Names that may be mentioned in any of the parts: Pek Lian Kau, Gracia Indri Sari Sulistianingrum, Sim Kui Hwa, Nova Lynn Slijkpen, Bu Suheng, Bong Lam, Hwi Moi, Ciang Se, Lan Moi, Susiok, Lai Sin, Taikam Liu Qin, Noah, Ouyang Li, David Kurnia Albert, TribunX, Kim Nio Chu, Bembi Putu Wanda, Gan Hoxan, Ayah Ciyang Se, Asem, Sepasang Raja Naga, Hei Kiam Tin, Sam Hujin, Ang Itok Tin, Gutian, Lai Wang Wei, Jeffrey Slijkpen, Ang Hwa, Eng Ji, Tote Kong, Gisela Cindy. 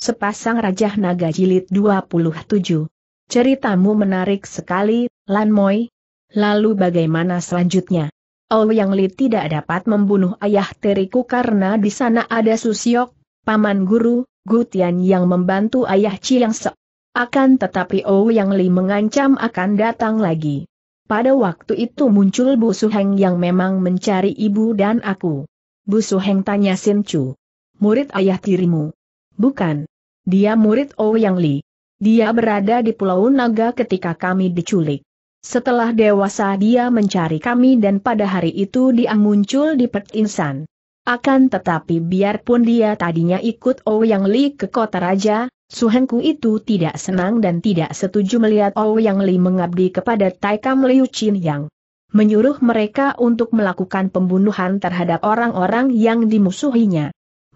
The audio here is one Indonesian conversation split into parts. Sepasang Raja Naga Jilid 27. Ceritamu menarik sekali, Lan Moi. Lalu bagaimana selanjutnya? Ouyang Li tidak dapat membunuh ayah teriku karena di sana ada Susiok, paman guru, Gutian yang membantu ayah Ciyang Se. Akan tetapi Ouyang Li mengancam akan datang lagi. Pada waktu itu muncul Bu Suheng yang memang mencari ibu dan aku. Bu Suheng tanya Sin Chu. Murid ayah tirimu? Bukan. Dia murid Ouyang Li. Dia berada di Pulau Naga ketika kami diculik. Setelah dewasa dia mencari kami dan pada hari itu dia muncul di Pek Insan. Akan tetapi biarpun dia tadinya ikut Ouyang Li ke kota raja, Suhengku itu tidak senang dan tidak setuju melihat Ouyang Li mengabdi kepada Taikam Liu Qin yang menyuruh mereka untuk melakukan pembunuhan terhadap orang-orang yang dimusuhinya.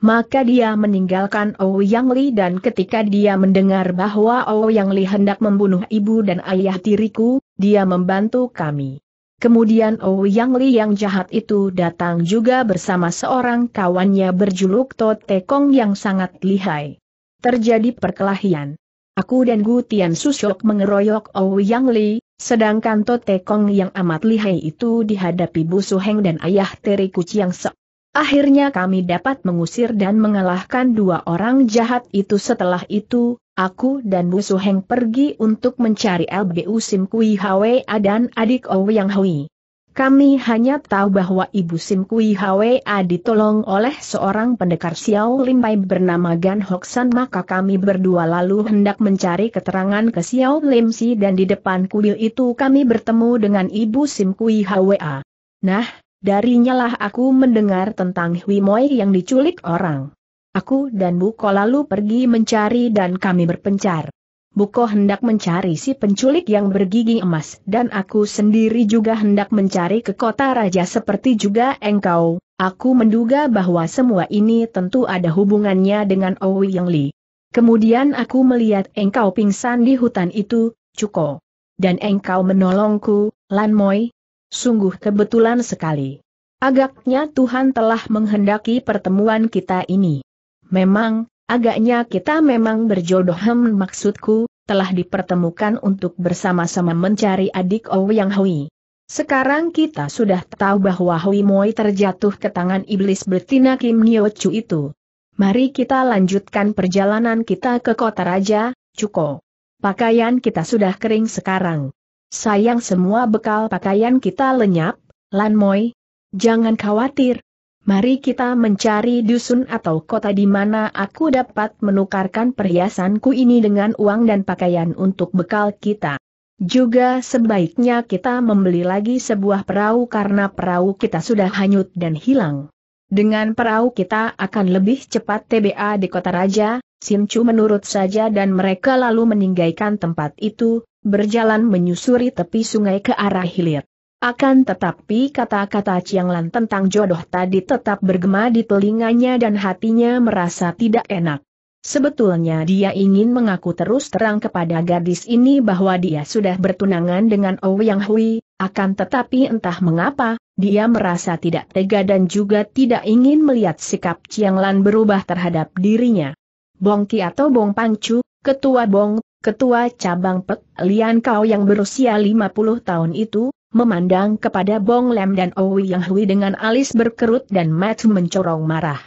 Maka dia meninggalkan Ouyang Li dan ketika dia mendengar bahwa Ouyang Li hendak membunuh ibu dan ayah tiriku, dia membantu kami. Kemudian Ouyang Li yang jahat itu datang juga bersama seorang kawannya berjuluk Tote Kong yang sangat lihai. Terjadi perkelahian. Aku dan Gutian Susiok mengeroyok Ouyang Li. Sedangkan Tote Kong yang amat lihai itu dihadapi Bu Suheng dan ayah tiriku Ciang Se. Akhirnya kami dapat mengusir dan mengalahkan dua orang jahat itu. Setelah itu, aku dan Bu Suheng pergi untuk mencari LBU Sim Kui Hwa dan adik Ouyang Hui. Kami hanya tahu bahwa ibu Sim Kui Hwa ditolong oleh seorang pendekar Siaw Lim Pai bernama Gan Hoxan, maka kami berdua lalu hendak mencari keterangan ke Siaw Lim Si dan di depan kuil itu kami bertemu dengan ibu Sim Kui Hwa. Nah, darinya lah aku mendengar tentang Hwi Moi yang diculik orang. Aku dan Buko lalu pergi mencari dan kami berpencar. Buko hendak mencari si penculik yang bergigi emas dan aku sendiri juga hendak mencari ke kota raja seperti juga engkau. Aku menduga bahwa semua ini tentu ada hubungannya dengan Ouyang Li. Kemudian aku melihat engkau pingsan di hutan itu, Cuko. Dan engkau menolongku, Lan Moi. Sungguh kebetulan sekali. Agaknya Tuhan telah menghendaki pertemuan kita ini. Memang, agaknya kita memang berjodoh. Maksudku, telah dipertemukan untuk bersama-sama mencari adik Ouyang Hui. Sekarang kita sudah tahu bahwa Hwi Moi terjatuh ke tangan iblis betina Kim Nio Chu itu. Mari kita lanjutkan perjalanan kita ke kota raja, Cuko. Pakaian kita sudah kering sekarang. Sayang semua bekal pakaian kita lenyap, Lan Moi. Jangan khawatir. Mari kita mencari dusun atau kota di mana aku dapat menukarkan perhiasanku ini dengan uang dan pakaian untuk bekal kita. Juga sebaiknya kita membeli lagi sebuah perahu karena perahu kita sudah hanyut dan hilang. Dengan perahu kita akan lebih cepat tiba di kota raja. Sin Chu menurut saja dan mereka lalu meninggalkan tempat itu, berjalan menyusuri tepi sungai ke arah hilir. Akan tetapi kata-kata Ciang Lan tentang jodoh tadi tetap bergema di telinganya dan hatinya merasa tidak enak. Sebetulnya dia ingin mengaku terus terang kepada gadis ini bahwa dia sudah bertunangan dengan Ouyang Hui, akan tetapi entah mengapa, dia merasa tidak tega dan juga tidak ingin melihat sikap Ciang Lan berubah terhadap dirinya. Bong Ki atau Bong Pangcu, Ketua Bong, Ketua Cabang Pek Lian Kau yang berusia 50 tahun itu, memandang kepada Bong Lam dan Ouyang Hui dengan alis berkerut dan mata mencorong marah.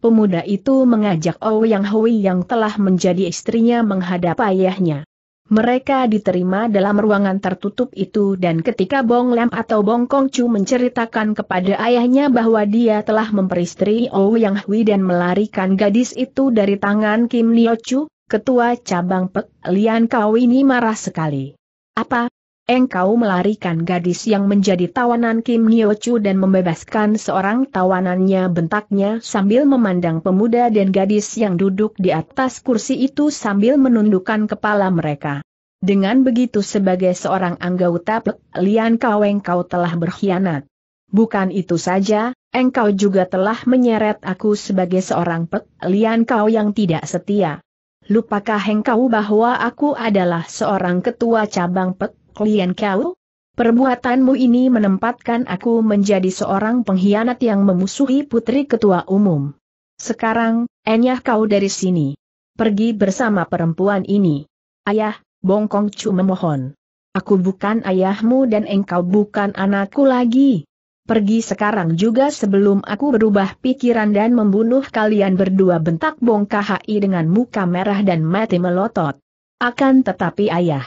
Pemuda itu mengajak Ouyang Hui yang telah menjadi istrinya menghadap ayahnya. Mereka diterima dalam ruangan tertutup itu dan ketika Bong Lam atau Bong Kongcu menceritakan kepada ayahnya bahwa dia telah memperistri Ouyang Hui dan melarikan gadis itu dari tangan Kim Nio Chu, ketua cabang Pek Lian Kau ini marah sekali. Apa? Engkau melarikan gadis yang menjadi tawanan Kim Nio Chu dan membebaskan seorang tawanannya, bentaknya sambil memandang pemuda dan gadis yang duduk di atas kursi itu sambil menundukkan kepala mereka. Dengan begitu sebagai seorang anggota Pek Lian Kau engkau telah berkhianat. Bukan itu saja, engkau juga telah menyeret aku sebagai seorang Pek Lian Kau yang tidak setia. Lupakah engkau bahwa aku adalah seorang ketua cabang Pek Lian Kau? Perbuatanmu ini menempatkan aku menjadi seorang pengkhianat yang memusuhi putri ketua umum. Sekarang, enyah kau dari sini. pergi bersama perempuan ini. Ayah, Bong Pangcu memohon. Aku bukan ayahmu dan engkau bukan anakku lagi. Pergi sekarang juga sebelum aku berubah pikiran dan membunuh kalian berdua, bentak Bong Kahai dengan muka merah dan mati melotot. Akan tetapi ayah.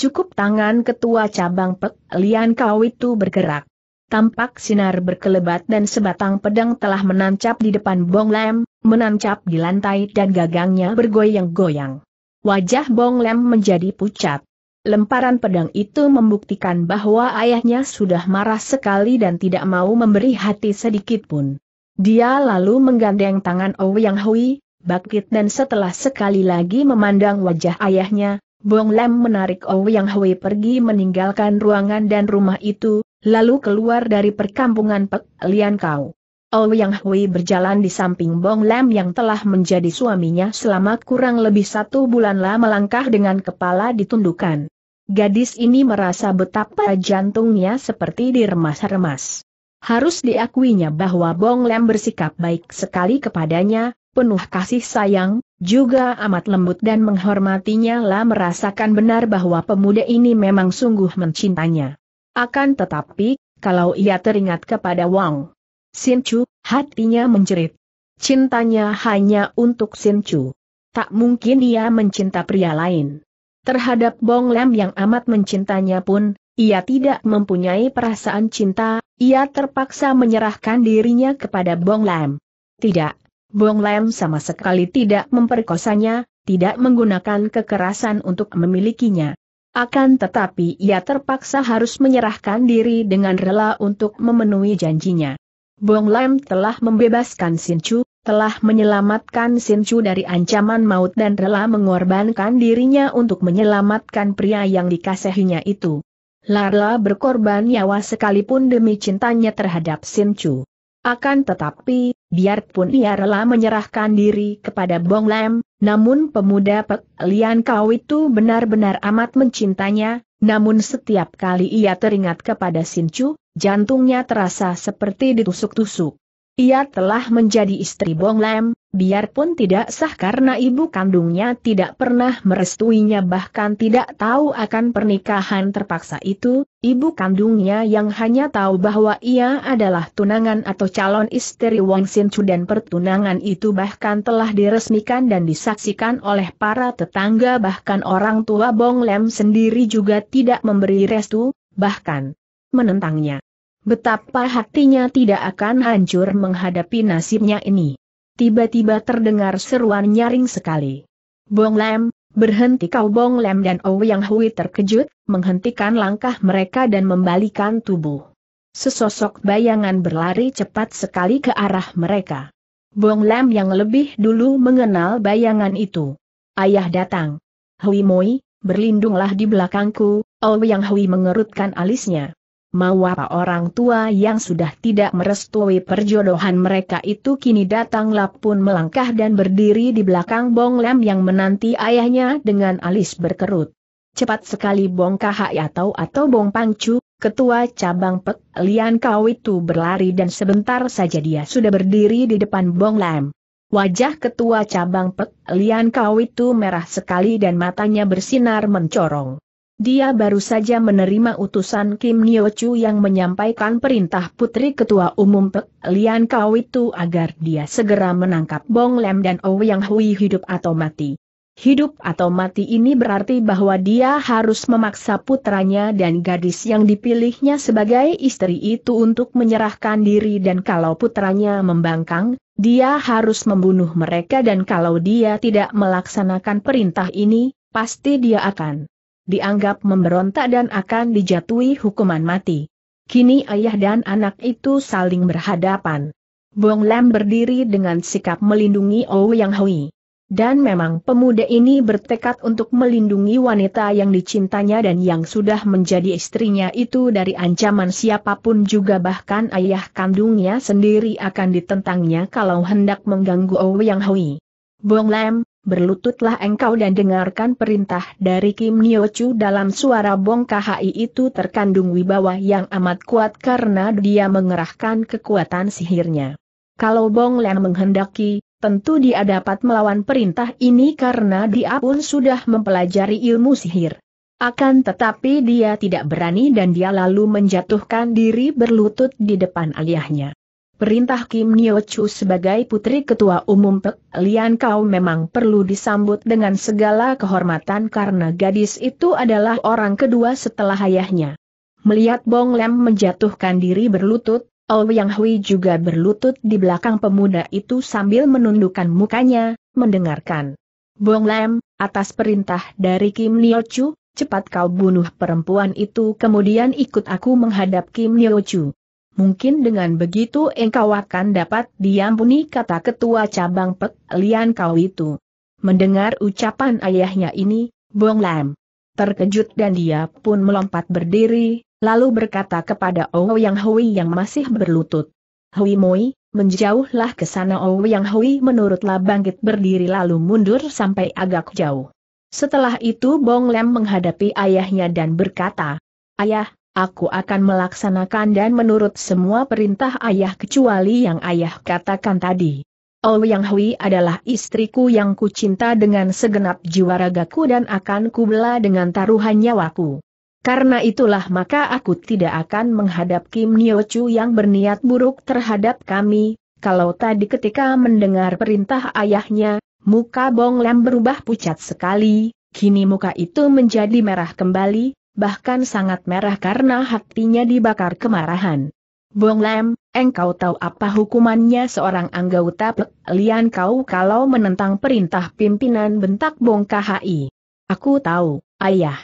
Cukup tangan ketua cabang Pek Lian Kau itu bergerak. Tampak sinar berkelebat dan sebatang pedang telah menancap di depan Bong Lam, menancap di lantai dan gagangnya bergoyang-goyang. Wajah Bong Lam menjadi pucat. Lemparan pedang itu membuktikan bahwa ayahnya sudah marah sekali dan tidak mau memberi hati sedikit pun. Dia lalu menggandeng tangan Ouyang Hui, bangkit dan setelah sekali lagi memandang wajah ayahnya, Bong Lam menarik Ouyang Hui pergi meninggalkan ruangan dan rumah itu, lalu keluar dari perkampungan Pek Lian Kau. Ouyang Hui berjalan di samping Bong Lam yang telah menjadi suaminya selama kurang lebih 1 bulan, melangkah dengan kepala ditundukkan. Gadis ini merasa betapa jantungnya seperti diremas-remas. Harus diakuinya bahwa Bong Lam bersikap baik sekali kepadanya, penuh kasih sayang, juga amat lembut dan menghormatinya. Lah merasakan benar bahwa pemuda ini memang sungguh mencintainya. Akan tetapi, kalau ia teringat kepada Wang Sin Chu, hatinya menjerit. Cintanya hanya untuk Sin Chu. Tak mungkin ia mencinta pria lain. Terhadap Bong Lam yang amat mencintanya pun, ia tidak mempunyai perasaan cinta, ia terpaksa menyerahkan dirinya kepada Bong Lam. Tidak, Bong Lam sama sekali tidak memperkosanya, tidak menggunakan kekerasan untuk memilikinya. Akan tetapi ia terpaksa harus menyerahkan diri dengan rela untuk memenuhi janjinya. Bong Lam telah membebaskan Sin Chu, telah menyelamatkan Sin Chu dari ancaman maut dan rela mengorbankan dirinya untuk menyelamatkan pria yang dikasihinya itu. Rela berkorban nyawa sekalipun demi cintanya terhadap Sin Chu. Akan tetapi, biarpun ia rela menyerahkan diri kepada Bong Lam, namun pemuda Pek Lian Kau itu benar-benar amat mencintainya, namun setiap kali ia teringat kepada Sin Chu, jantungnya terasa seperti ditusuk-tusuk. Ia telah menjadi istri Bong Lam, biarpun tidak sah karena ibu kandungnya tidak pernah merestuinya, bahkan tidak tahu akan pernikahan terpaksa itu, ibu kandungnya yang hanya tahu bahwa ia adalah tunangan atau calon istri Wang Sin Chu dan pertunangan itu bahkan telah diresmikan dan disaksikan oleh para tetangga, bahkan orang tua Bong Lam sendiri juga tidak memberi restu, bahkan menentangnya. Betapa hatinya tidak akan hancur menghadapi nasibnya ini. Tiba-tiba terdengar seruan nyaring sekali. Bong Lam, berhenti kau! Bong Lam dan Ouyang Hui terkejut, menghentikan langkah mereka dan membalikan tubuh. Sesosok bayangan berlari cepat sekali ke arah mereka. Bong Lam yang lebih dulu mengenal bayangan itu. Ayah datang. Hwi Moi, berlindunglah di belakangku. Ouyang Hui mengerutkan alisnya. Mau apa orang tua yang sudah tidak merestui perjodohan mereka itu kini datanglah pun melangkah dan berdiri di belakang Bong Lam yang menanti ayahnya dengan alis berkerut. Cepat sekali Bong Kahai atau Bong Pangcu, ketua cabang Pek Lian Kau itu berlari dan sebentar saja dia sudah berdiri di depan Bong Lam. Wajah ketua cabang Pek Lian Kau itu merah sekali dan matanya bersinar mencorong. Dia baru saja menerima utusan Kim Nio Chu yang menyampaikan perintah putri ketua umum Pek Lian Kau itu agar dia segera menangkap Bong Lam dan Ouyang Hui hidup atau mati. Hidup atau mati ini berarti bahwa dia harus memaksa putranya dan gadis yang dipilihnya sebagai istri itu untuk menyerahkan diri, dan kalau putranya membangkang, dia harus membunuh mereka, dan kalau dia tidak melaksanakan perintah ini, pasti dia akan dianggap memberontak dan akan dijatuhi hukuman mati. Kini ayah dan anak itu saling berhadapan. Bong Lam berdiri dengan sikap melindungi Ouyang Hui. Dan memang pemuda ini bertekad untuk melindungi wanita yang dicintanya dan yang sudah menjadi istrinya itu dari ancaman siapapun, juga bahkan ayah kandungnya sendiri akan ditentangnya kalau hendak mengganggu Ouyang Hui. Bong Lam, berlututlah engkau dan dengarkan perintah dari Kim Nio Chu. Dalam suara Bong Kahai itu terkandung wibawa yang amat kuat karena dia mengerahkan kekuatan sihirnya. Kalau Bong Lam menghendaki, Tentu dia dapat melawan perintah ini karena dia pun sudah mempelajari ilmu sihir. Akan tetapi dia tidak berani dan dia lalu menjatuhkan diri berlutut di depan ayahnya. Perintah Kim Nio Chu sebagai putri ketua umum Pek Lian Kau memang perlu disambut dengan segala kehormatan karena gadis itu adalah orang kedua setelah ayahnya. Melihat Bong Lam menjatuhkan diri berlutut, Ouyang Hui juga berlutut di belakang pemuda itu sambil menundukkan mukanya, mendengarkan. "Bong Lam, atas perintah dari Kim Nio Chu, cepat kau bunuh perempuan itu kemudian ikut aku menghadap Kim Nio Chu. Mungkin dengan begitu engkau akan dapat diampuni," kata ketua cabang Pek Lian Kau itu. Mendengar ucapan ayahnya ini, Bong Lam terkejut dan dia pun melompat berdiri. Lalu berkata kepada Ouyang Hui yang masih berlutut, "Hwi Moi, menjauhlah ke sana." Ouyang Hui menurutlah bangkit berdiri lalu mundur sampai agak jauh. Setelah itu Bong Lam menghadapi ayahnya dan berkata, "Ayah, aku akan melaksanakan dan menurut semua perintah ayah kecuali yang ayah katakan tadi. Ouyang Hui adalah istriku yang kucinta dengan segenap jiwa ragaku dan akan kubela dengan taruhan nyawaku. Karena itulah maka aku tidak akan menghadap Kim Nio Chu yang berniat buruk terhadap kami." Kalau tadi ketika mendengar perintah ayahnya, muka Bong Lam berubah pucat sekali, kini muka itu menjadi merah kembali, bahkan sangat merah karena hatinya dibakar kemarahan. "Bong Lam, engkau tahu apa hukumannya seorang anggota Pek Lian Kau kalau menentang perintah pimpinan?" bentak Bong Kahai. "Aku tahu, ayah.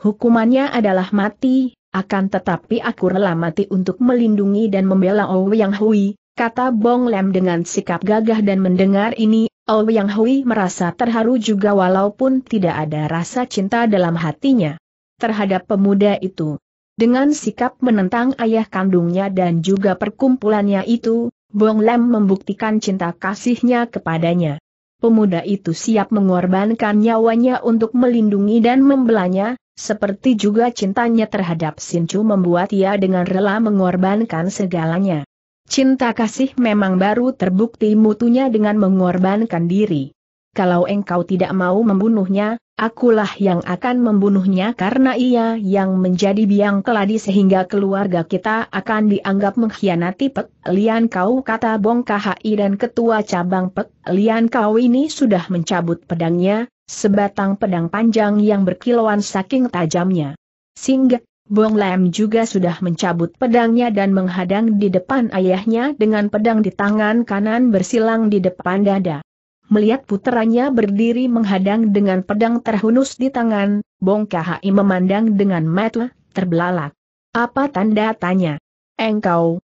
Hukumannya adalah mati, akan tetapi aku rela mati untuk melindungi dan membela Ouyang Hui," kata Bong Lam dengan sikap gagah. Dan mendengar ini, Ouyang Hui merasa terharu juga walaupun tidak ada rasa cinta dalam hatinya terhadap pemuda itu. Dengan sikap menentang ayah kandungnya dan juga perkumpulannya itu, Bong Lam membuktikan cinta kasihnya kepadanya. Pemuda itu siap mengorbankan nyawanya untuk melindungi dan membelanya. Seperti juga cintanya terhadap Sin Chu membuat ia dengan rela mengorbankan segalanya. Cinta kasih memang baru terbukti mutunya dengan mengorbankan diri. "Kalau engkau tidak mau membunuhnya, akulah yang akan membunuhnya karena ia yang menjadi biang keladi sehingga keluarga kita akan dianggap mengkhianati Pek Lian Kau," kata Bong Kahai. Dan ketua cabang Pek Lian Kau ini sudah mencabut pedangnya, sebatang pedang panjang yang berkilauan saking tajamnya. Singkat, Bong Lam juga sudah mencabut pedangnya dan menghadang di depan ayahnya dengan pedang di tangan kanan bersilang di depan dada. Melihat puteranya berdiri menghadang dengan pedang terhunus di tangan, Bong Kahai memandang dengan mata terbelalak. "Apa tanda tanya? Engkau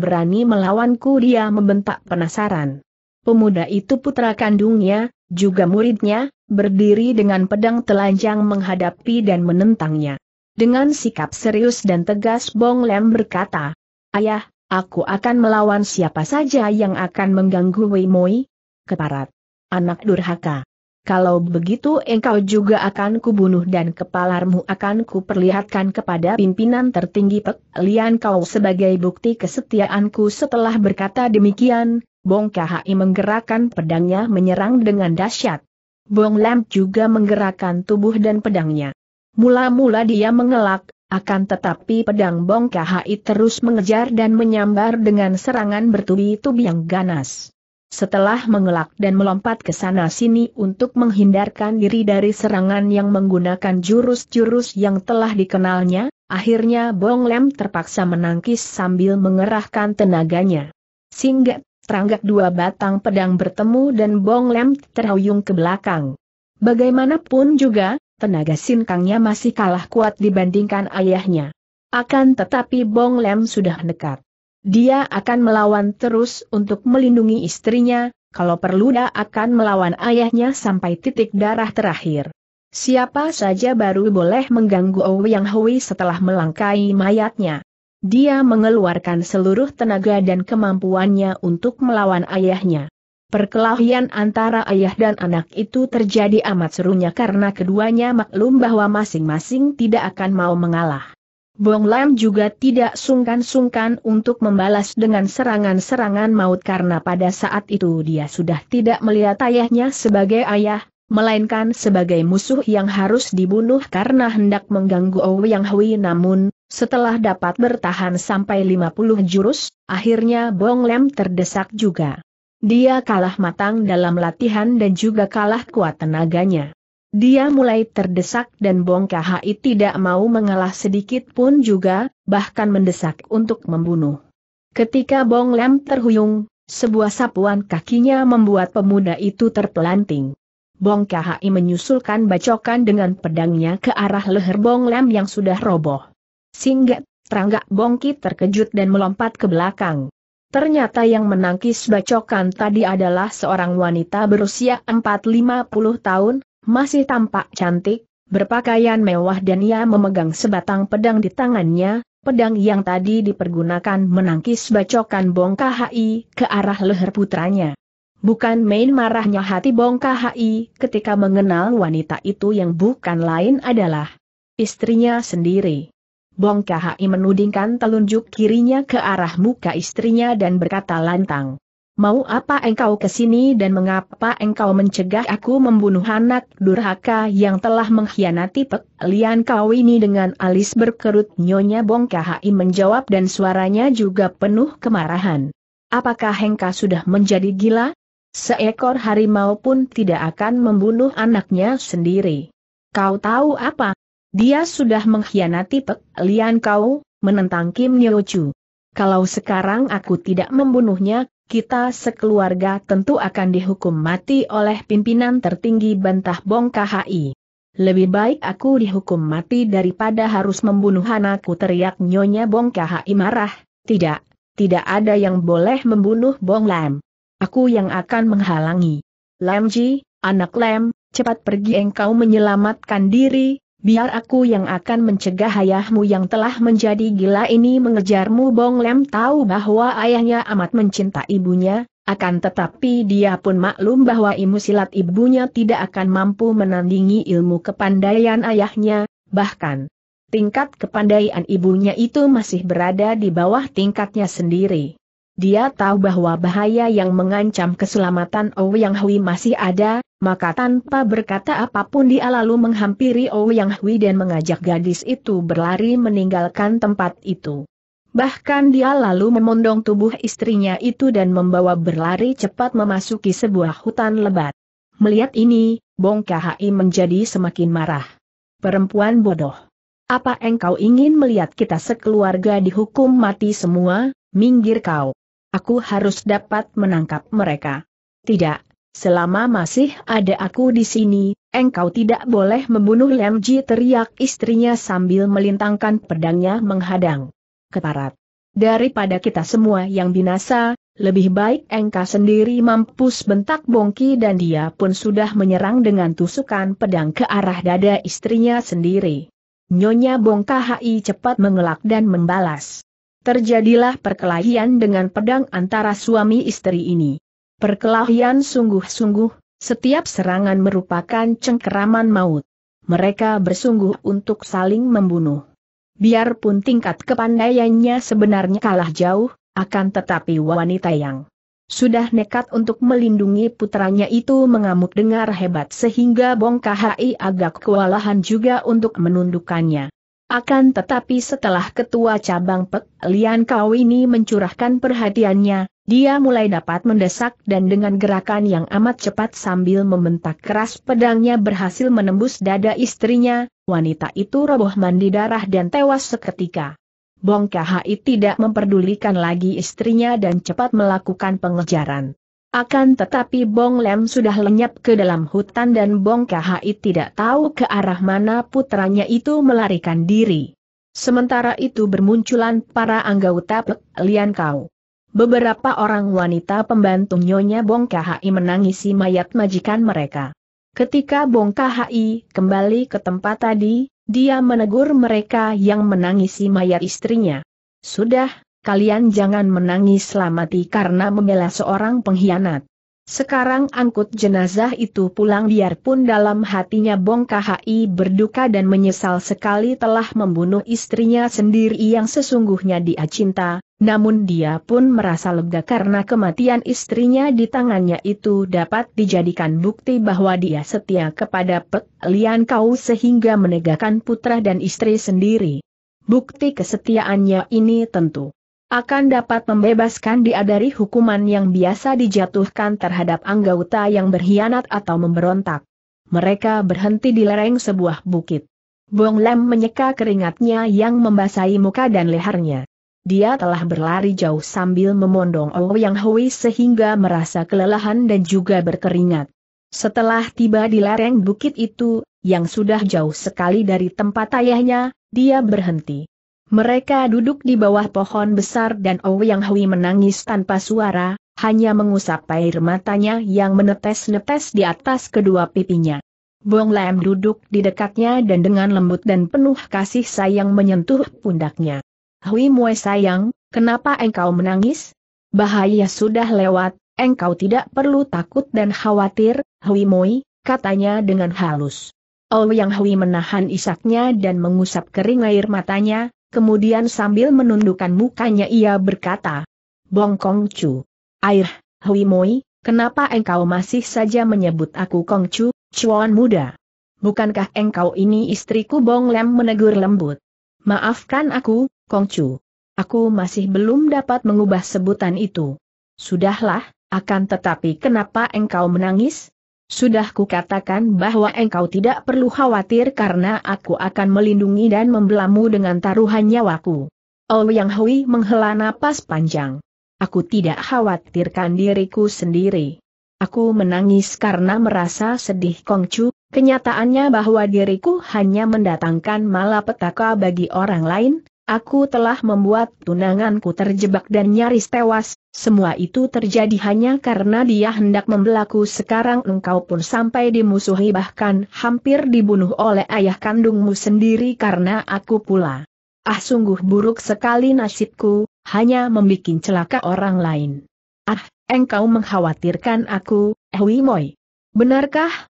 berani melawanku?" dia membentak penasaran. Pemuda itu putra kandungnya, juga muridnya, berdiri dengan pedang telanjang menghadapi dan menentangnya. Dengan sikap serius dan tegas Bong Lam berkata, "Ayah, aku akan melawan siapa saja yang akan mengganggu Hwi Moi. Keparat, anak durhaka. Kalau begitu engkau juga akan kubunuh dan kepalamu akan kuperlihatkan kepada pimpinan tertinggi Pek Lian Kau sebagai bukti kesetiaanku." Setelah berkata demikian, Bong Kahai menggerakkan pedangnya menyerang dengan dahsyat. Bong Lam juga menggerakkan tubuh dan pedangnya. Mula-mula dia mengelak, akan tetapi pedang Bong Kahai terus mengejar dan menyambar dengan serangan bertubi-tubi yang ganas. Setelah mengelak dan melompat ke sana-sini untuk menghindarkan diri dari serangan yang menggunakan jurus-jurus yang telah dikenalnya, akhirnya Bong Lam terpaksa menangkis sambil mengerahkan tenaganya. Singkat, teranggak dua batang pedang bertemu dan Bong Lam terhuyung ke belakang. Bagaimanapun juga, tenaga sinkangnya masih kalah kuat dibandingkan ayahnya. Akan tetapi Bong Lam sudah nekat. Dia akan melawan terus untuk melindungi istrinya, kalau perlu dia akan melawan ayahnya sampai titik darah terakhir. Siapa saja baru boleh mengganggu Ouyang Hui setelah melangkai mayatnya. Dia mengeluarkan seluruh tenaga dan kemampuannya untuk melawan ayahnya. Perkelahian antara ayah dan anak itu terjadi amat serunya karena keduanya maklum bahwa masing-masing tidak akan mau mengalah. Bong Lam juga tidak sungkan-sungkan untuk membalas dengan serangan-serangan maut karena pada saat itu dia sudah tidak melihat ayahnya sebagai ayah, melainkan sebagai musuh yang harus dibunuh karena hendak mengganggu Ouyang Hui. Namun, setelah dapat bertahan sampai 50 jurus, akhirnya Bong Lam terdesak juga. Dia kalah matang dalam latihan dan juga kalah kuat tenaganya. Dia mulai terdesak dan Bong Kahai tidak mau mengalah sedikit pun juga, bahkan mendesak untuk membunuh. Ketika Bong Lam terhuyung, sebuah sapuan kakinya membuat pemuda itu terpelanting. Bong Kahai menyusulkan bacokan dengan pedangnya ke arah leher Bong Lam yang sudah roboh. Singgat, teranggak Bongki terkejut dan melompat ke belakang. Ternyata yang menangkis bacokan tadi adalah seorang wanita berusia 40-50 tahun, masih tampak cantik, berpakaian mewah dan ia memegang sebatang pedang di tangannya, pedang yang tadi dipergunakan menangkis bacokan Bong Kahai ke arah leher putranya. Bukan main marahnya hati Bong Kahai ketika mengenal wanita itu yang bukan lain adalah istrinya sendiri. Bong Kahai menudingkan telunjuk kirinya ke arah muka istrinya dan berkata lantang, "Mau apa engkau kesini dan mengapa engkau mencegah aku membunuh anak durhaka yang telah mengkhianati Pek Lian Kau ini?" Dengan alis berkerut nyonya Bong Kahai menjawab dan suaranya juga penuh kemarahan, "Apakah engkau sudah menjadi gila? Seekor harimau pun tidak akan membunuh anaknya sendiri. Kau tahu apa? Dia sudah mengkhianati Pek Lian Kau, menentang Kim Nio Chu. Kalau sekarang aku tidak membunuhnya, kita sekeluarga tentu akan dihukum mati oleh pimpinan tertinggi," bantah Bong Kahai. "Lebih baik aku dihukum mati daripada harus membunuh anakku," teriak nyonya Bong Kahai marah. Tidak ada yang boleh membunuh Bong Lam. Aku yang akan menghalangi. Lam Ji, anak Lam, cepat pergi, engkau menyelamatkan diri. Biar aku yang akan mencegah ayahmu yang telah menjadi gila ini mengejarmu. Bong Lam tahu bahwa ayahnya amat mencintai ibunya, akan tetapi dia pun maklum bahwa ilmu silat ibunya tidak akan mampu menandingi ilmu kepandaian ayahnya, bahkan tingkat kepandaian ibunya itu masih berada di bawah tingkatnya sendiri. Dia tahu bahwa bahaya yang mengancam keselamatan Ouyang Hui masih ada, maka tanpa berkata apapun dia lalu menghampiri Ouyang Hui dan mengajak gadis itu berlari meninggalkan tempat itu. Bahkan dia lalu memondong tubuh istrinya itu dan membawa berlari cepat memasuki sebuah hutan lebat. Melihat ini, Bong Kahai menjadi semakin marah. "Perempuan bodoh. Apa engkau ingin melihat kita sekeluarga dihukum mati semua? Minggir kau. Aku harus dapat menangkap mereka. Tidak, selama masih ada aku di sini, engkau tidak boleh membunuh Lam Ji," teriak istrinya sambil melintangkan pedangnya menghadang ke barat. "Daripada kita semua yang binasa, lebih baik engkau sendiri mampus," bentak Bongki dan dia pun sudah menyerang dengan tusukan pedang ke arah dada istrinya sendiri. Nyonya Bong Kahai cepat mengelak dan membalas. Terjadilah perkelahian dengan pedang antara suami istri ini. Perkelahian sungguh-sungguh, setiap serangan merupakan cengkeraman maut. Mereka bersungguh untuk saling membunuh. Biarpun tingkat kepandaiannya sebenarnya kalah jauh, akan tetapi wanita yang sudah nekat untuk melindungi putranya itu mengamuk dengar hebat sehingga Bong Kahai agak kewalahan juga untuk menundukkannya. Akan tetapi setelah ketua cabang Pek Lian Kau ini mencurahkan perhatiannya, dia mulai dapat mendesak dan dengan gerakan yang amat cepat sambil membentak keras pedangnya berhasil menembus dada istrinya. Wanita itu roboh mandi darah dan tewas seketika. Bong Kahai tidak memperdulikan lagi istrinya dan cepat melakukan pengejaran. Akan tetapi Bong Lam sudah lenyap ke dalam hutan dan Bong Kahai tidak tahu ke arah mana putranya itu melarikan diri. Sementara itu bermunculan para anggota Pek Lian Kau. Beberapa orang wanita pembantu nyonya Bong Kahai menangisi mayat majikan mereka. Ketika Bong Kahai kembali ke tempat tadi, dia menegur mereka yang menangisi mayat istrinya. "Sudah, kalian jangan menangis selama mati karena membela seorang pengkhianat. Sekarang angkut jenazah itu pulang. Biarpun dalam hatinya Bong Kahai berduka dan menyesal sekali telah membunuh istrinya sendiri yang sesungguhnya dia cinta, namun dia pun merasa lega karena kematian istrinya di tangannya itu dapat dijadikan bukti bahwa dia setia kepada Pek Lian Kau sehingga menegakkan putra dan istri sendiri. Bukti kesetiaannya ini tentu akan dapat membebaskan dia dari hukuman yang biasa dijatuhkan terhadap anggota yang berkhianat atau memberontak. Mereka berhenti di lereng sebuah bukit. Bong Lam menyeka keringatnya yang membasahi muka dan lehernya. Dia telah berlari jauh sambil memondong Ouyang Hui sehingga merasa kelelahan dan juga berkeringat. Setelah tiba di lereng bukit itu, yang sudah jauh sekali dari tempat ayahnya, dia berhenti. Mereka duduk di bawah pohon besar dan Ouyang Hui menangis tanpa suara, hanya mengusap air matanya yang menetes-netes di atas kedua pipinya. Bong Lam duduk di dekatnya dan dengan lembut dan penuh kasih sayang menyentuh pundaknya. "Hwi Moi sayang, kenapa engkau menangis? Bahaya sudah lewat, engkau tidak perlu takut dan khawatir, Hwi Moi," katanya dengan halus. Ouyang Hui menahan isaknya dan mengusap kering air matanya. Kemudian sambil menundukkan mukanya ia berkata, "Bong Kongcu." "Air, Hwi Moi, kenapa engkau masih saja menyebut aku Kongcu, cuan muda? Bukankah engkau ini istriku?" Bong Lam menegur lembut. "Maafkan aku, Kongcu. Aku masih belum dapat mengubah sebutan itu." "Sudahlah, akan tetapi kenapa engkau menangis? Sudah kukatakan bahwa engkau tidak perlu khawatir karena aku akan melindungi dan membelamu dengan taruhan nyawaku." Ouyang Hui menghela napas panjang. "Aku tidak khawatirkan diriku sendiri. Aku menangis karena merasa sedih Kongcu, kenyataannya bahwa diriku hanya mendatangkan malapetaka bagi orang lain, aku telah membuat tunanganku terjebak dan nyaris tewas. Semua itu terjadi hanya karena dia hendak membelaku. Sekarang engkau pun sampai dimusuhi bahkan hampir dibunuh oleh ayah kandungmu sendiri karena aku pula. Ah, sungguh buruk sekali nasibku, hanya membuat celaka orang lain." "Ah, engkau mengkhawatirkan aku, Hwi Moi. Benarkah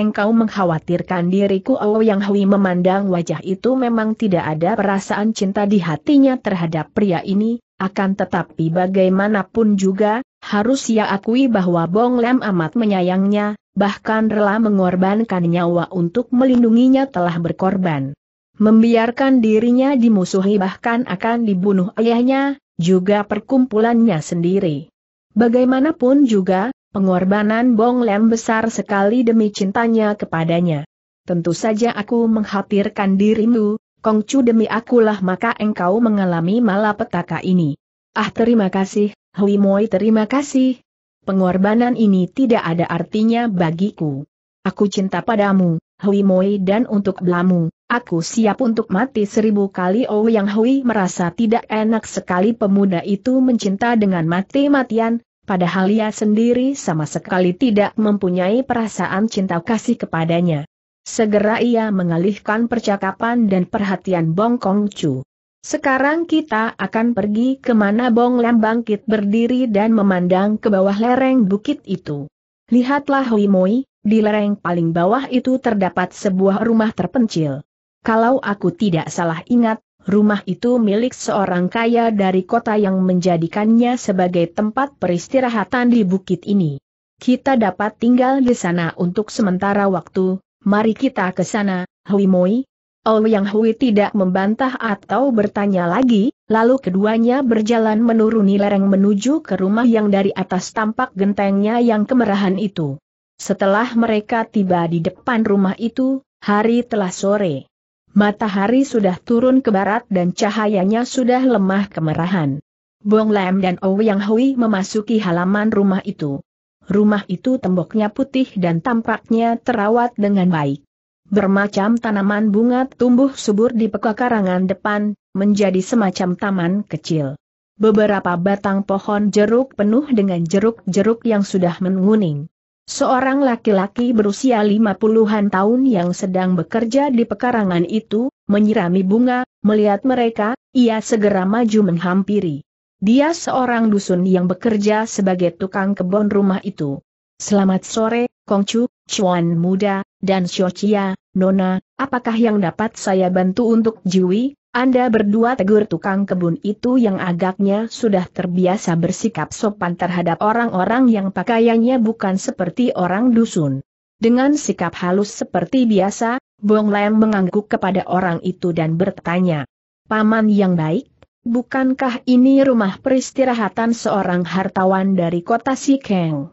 engkau mengkhawatirkan diriku?" Ouyang Hui memandang wajah itu memang tidak ada perasaan cinta di hatinya terhadap pria ini. Akan tetapi bagaimanapun juga, harus ia akui bahwa Bong Lam amat menyayangnya, bahkan rela mengorbankan nyawa untuk melindunginya. Telah berkorban, membiarkan dirinya dimusuhi bahkan akan dibunuh ayahnya, juga perkumpulannya sendiri. Bagaimanapun juga, pengorbanan Bong Lam besar sekali demi cintanya kepadanya. "Tentu saja aku mengkhawatirkan dirimu, Kongcu. Demi akulah maka engkau mengalami malapetaka ini." "Ah, terima kasih, Hwi Moi, terima kasih. Pengorbanan ini tidak ada artinya bagiku. Aku cinta padamu, Hwi Moi, dan untuk belamu, aku siap untuk mati 1000 kali. Ouyang Hui merasa tidak enak sekali pemuda itu mencinta dengan mati-matian, padahal ia sendiri sama sekali tidak mempunyai perasaan cinta kasih kepadanya. Segera ia mengalihkan percakapan dan perhatian Bong Kongcu. "Sekarang kita akan pergi kemana?" Bong Lam bangkit berdiri dan memandang ke bawah lereng bukit itu. "Lihatlah Hwi Moi, di lereng paling bawah itu terdapat sebuah rumah terpencil. Kalau aku tidak salah ingat, rumah itu milik seorang kaya dari kota yang menjadikannya sebagai tempat peristirahatan di bukit ini. Kita dapat tinggal di sana untuk sementara waktu. Mari kita ke sana, Hwi Moi." Ouyang Hui tidak membantah atau bertanya lagi, lalu keduanya berjalan menuruni lereng menuju ke rumah yang dari atas tampak gentengnya yang kemerahan itu. Setelah mereka tiba di depan rumah itu, hari telah sore. Matahari sudah turun ke barat dan cahayanya sudah lemah kemerahan. Bong Lam dan Ouyang Hui memasuki halaman rumah itu. Rumah itu temboknya putih dan tampaknya terawat dengan baik. Bermacam tanaman bunga tumbuh subur di pekarangan depan, menjadi semacam taman kecil. Beberapa batang pohon jeruk penuh dengan jeruk-jeruk yang sudah menguning. Seorang laki-laki berusia 50-an tahun yang sedang bekerja di pekarangan itu, menyirami bunga. Melihat mereka, ia segera maju menghampiri. Dia seorang dusun yang bekerja sebagai tukang kebun rumah itu. Selamat sore, Kongcu, Chuan muda, dan Xiaochia, Nona, apakah yang dapat saya bantu untuk Jiwi? Anda berdua, tegur tukang kebun itu yang agaknya sudah terbiasa bersikap sopan terhadap orang-orang yang pakaiannya bukan seperti orang dusun. Dengan sikap halus seperti biasa, Bong Lam mengangguk kepada orang itu dan bertanya, "Paman yang baik, bukankah ini rumah peristirahatan seorang hartawan dari kota Sikeng?"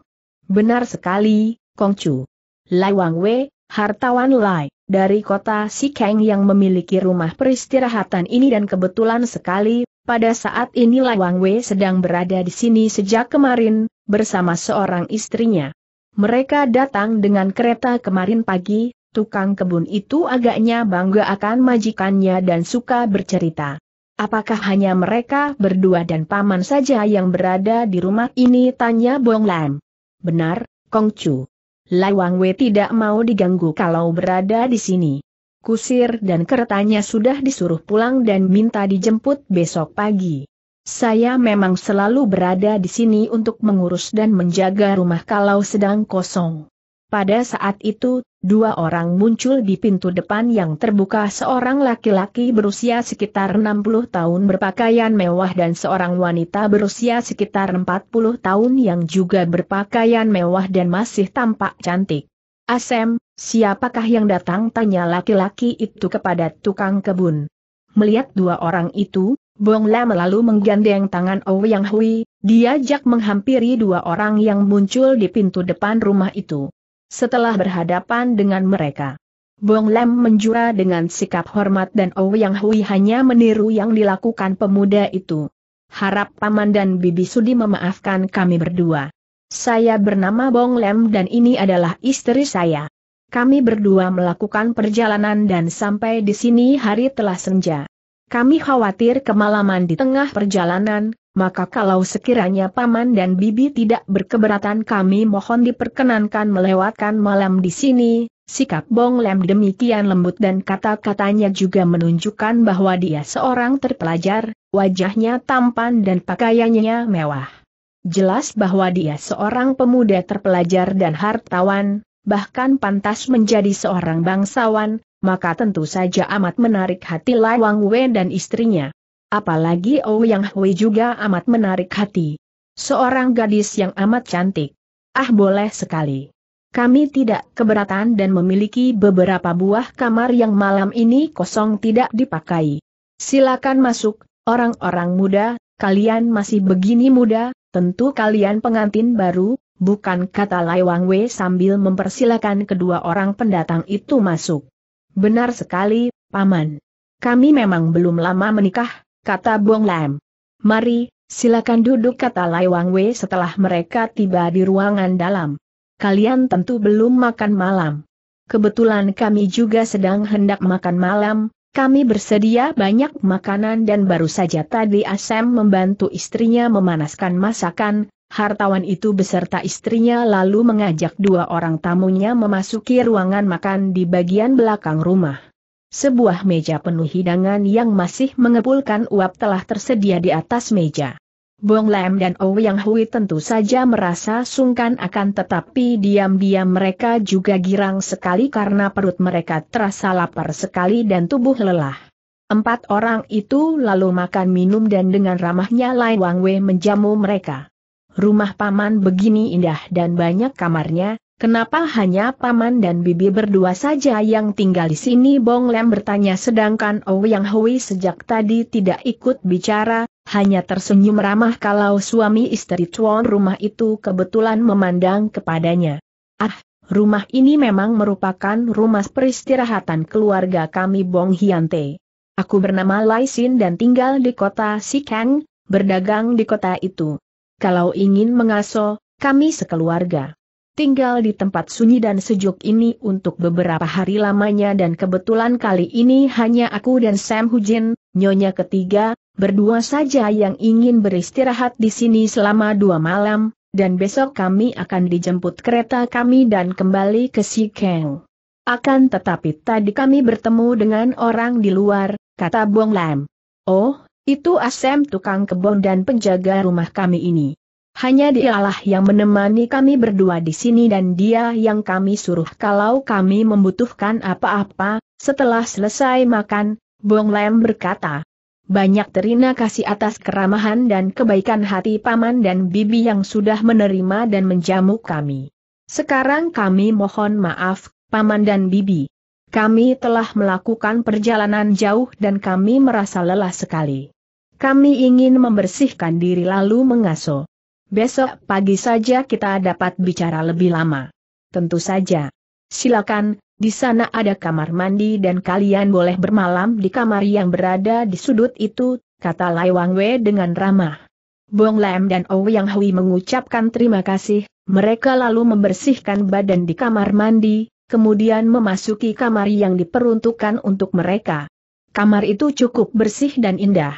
"Benar sekali, Kongcu. Lai Wang Wei, hartawan Lai dari kota Sikeng yang memiliki rumah peristirahatan ini, dan kebetulan sekali, pada saat ini Lai Wang Wei sedang berada di sini sejak kemarin, bersama seorang istrinya. Mereka datang dengan kereta kemarin pagi." Tukang kebun itu agaknya bangga akan majikannya dan suka bercerita. "Apakah hanya mereka berdua dan paman saja yang berada di rumah ini?" tanya Bong Lam. "Benar, Kongcu. Lai Wang Wei tidak mau diganggu kalau berada di sini. Kusir dan keretanya sudah disuruh pulang dan minta dijemput besok pagi. Saya memang selalu berada di sini untuk mengurus dan menjaga rumah kalau sedang kosong." Pada saat itu, dua orang muncul di pintu depan yang terbuka, seorang laki-laki berusia sekitar 60 tahun berpakaian mewah dan seorang wanita berusia sekitar 40 tahun yang juga berpakaian mewah dan masih tampak cantik. "Asem, siapakah yang datang?" tanya laki-laki itu kepada tukang kebun. Melihat dua orang itu, Bong Lam lalu menggandeng tangan Ouyang Hui, diajak menghampiri dua orang yang muncul di pintu depan rumah itu. Setelah berhadapan dengan mereka, Bong Lam menjura dengan sikap hormat dan Ouyang Hui hanya meniru yang dilakukan pemuda itu. "Harap paman dan bibi sudi memaafkan kami berdua. Saya bernama Bong Lam dan ini adalah istri saya. Kami berdua melakukan perjalanan dan sampai di sini hari telah senja. Kami khawatir kemalaman di tengah perjalanan, maka kalau sekiranya paman dan bibi tidak berkeberatan kami mohon diperkenankan melewatkan malam di sini." Sikap Bong Lam demikian lembut dan kata-katanya juga menunjukkan bahwa dia seorang terpelajar, wajahnya tampan dan pakaiannya mewah. Jelas bahwa dia seorang pemuda terpelajar dan hartawan, bahkan pantas menjadi seorang bangsawan. Maka tentu saja amat menarik hati Lai Wang Wei dan istrinya. Apalagi Ouyang Hui juga amat menarik hati. Seorang gadis yang amat cantik. "Ah, boleh sekali. Kami tidak keberatan dan memiliki beberapa buah kamar yang malam ini kosong tidak dipakai. Silakan masuk, orang-orang muda. Kalian masih begini muda, tentu kalian pengantin baru, bukan?" kata Lai Wang Wei sambil mempersilakan kedua orang pendatang itu masuk. "Benar sekali, Paman. Kami memang belum lama menikah," kata Bong Lam. "Mari, silakan duduk," kata Lai Wang Wei setelah mereka tiba di ruangan dalam. "Kalian tentu belum makan malam. Kebetulan kami juga sedang hendak makan malam, kami bersedia banyak makanan dan baru saja tadi Asem membantu istrinya memanaskan masakan." Hartawan itu beserta istrinya lalu mengajak dua orang tamunya memasuki ruangan makan di bagian belakang rumah. Sebuah meja penuh hidangan yang masih mengepulkan uap telah tersedia di atas meja. Bong Lam dan Ouyang Hui tentu saja merasa sungkan, akan tetapi diam-diam mereka juga girang sekali karena perut mereka terasa lapar sekali dan tubuh lelah. Empat orang itu lalu makan minum dan dengan ramahnya Lai Wang Wei menjamu mereka. "Rumah paman begini indah dan banyak kamarnya, kenapa hanya paman dan bibi berdua saja yang tinggal di sini?" Bong Lam bertanya, sedangkan Ouyang Hui sejak tadi tidak ikut bicara, hanya tersenyum ramah kalau suami istri tuan rumah itu kebetulan memandang kepadanya. "Ah, rumah ini memang merupakan rumah peristirahatan keluarga kami Bong Hyante. Aku bernama Lai Sin dan tinggal di kota Sikeng, berdagang di kota itu. Kalau ingin mengaso, kami sekeluarga tinggal di tempat sunyi dan sejuk ini untuk beberapa hari lamanya, dan kebetulan kali ini hanya aku dan Sam Hujin, nyonya ketiga, berdua saja yang ingin beristirahat di sini selama 2 malam, dan besok kami akan dijemput kereta kami dan kembali ke Sikeng. Akan tetapi tadi kami bertemu dengan orang di luar," kata Bong Lam. "Oh, Itu Asem tukang kebun dan penjaga rumah kami ini. Hanya dialah yang menemani kami berdua di sini dan dia yang kami suruh kalau kami membutuhkan apa-apa." Setelah selesai makan, Bong Lam berkata, "Banyak terima kasih atas keramahan dan kebaikan hati paman dan bibi yang sudah menerima dan menjamu kami. Sekarang kami mohon maaf, paman dan bibi. Kami telah melakukan perjalanan jauh dan kami merasa lelah sekali. Kami ingin membersihkan diri lalu mengasuh. Besok pagi saja kita dapat bicara lebih lama." "Tentu saja. Silakan, di sana ada kamar mandi dan kalian boleh bermalam di kamar yang berada di sudut itu," kata Lai Wang Wei dengan ramah. Bong Lam dan Ouyang Hui mengucapkan terima kasih, mereka lalu membersihkan badan di kamar mandi, kemudian memasuki kamar yang diperuntukkan untuk mereka. Kamar itu cukup bersih dan indah.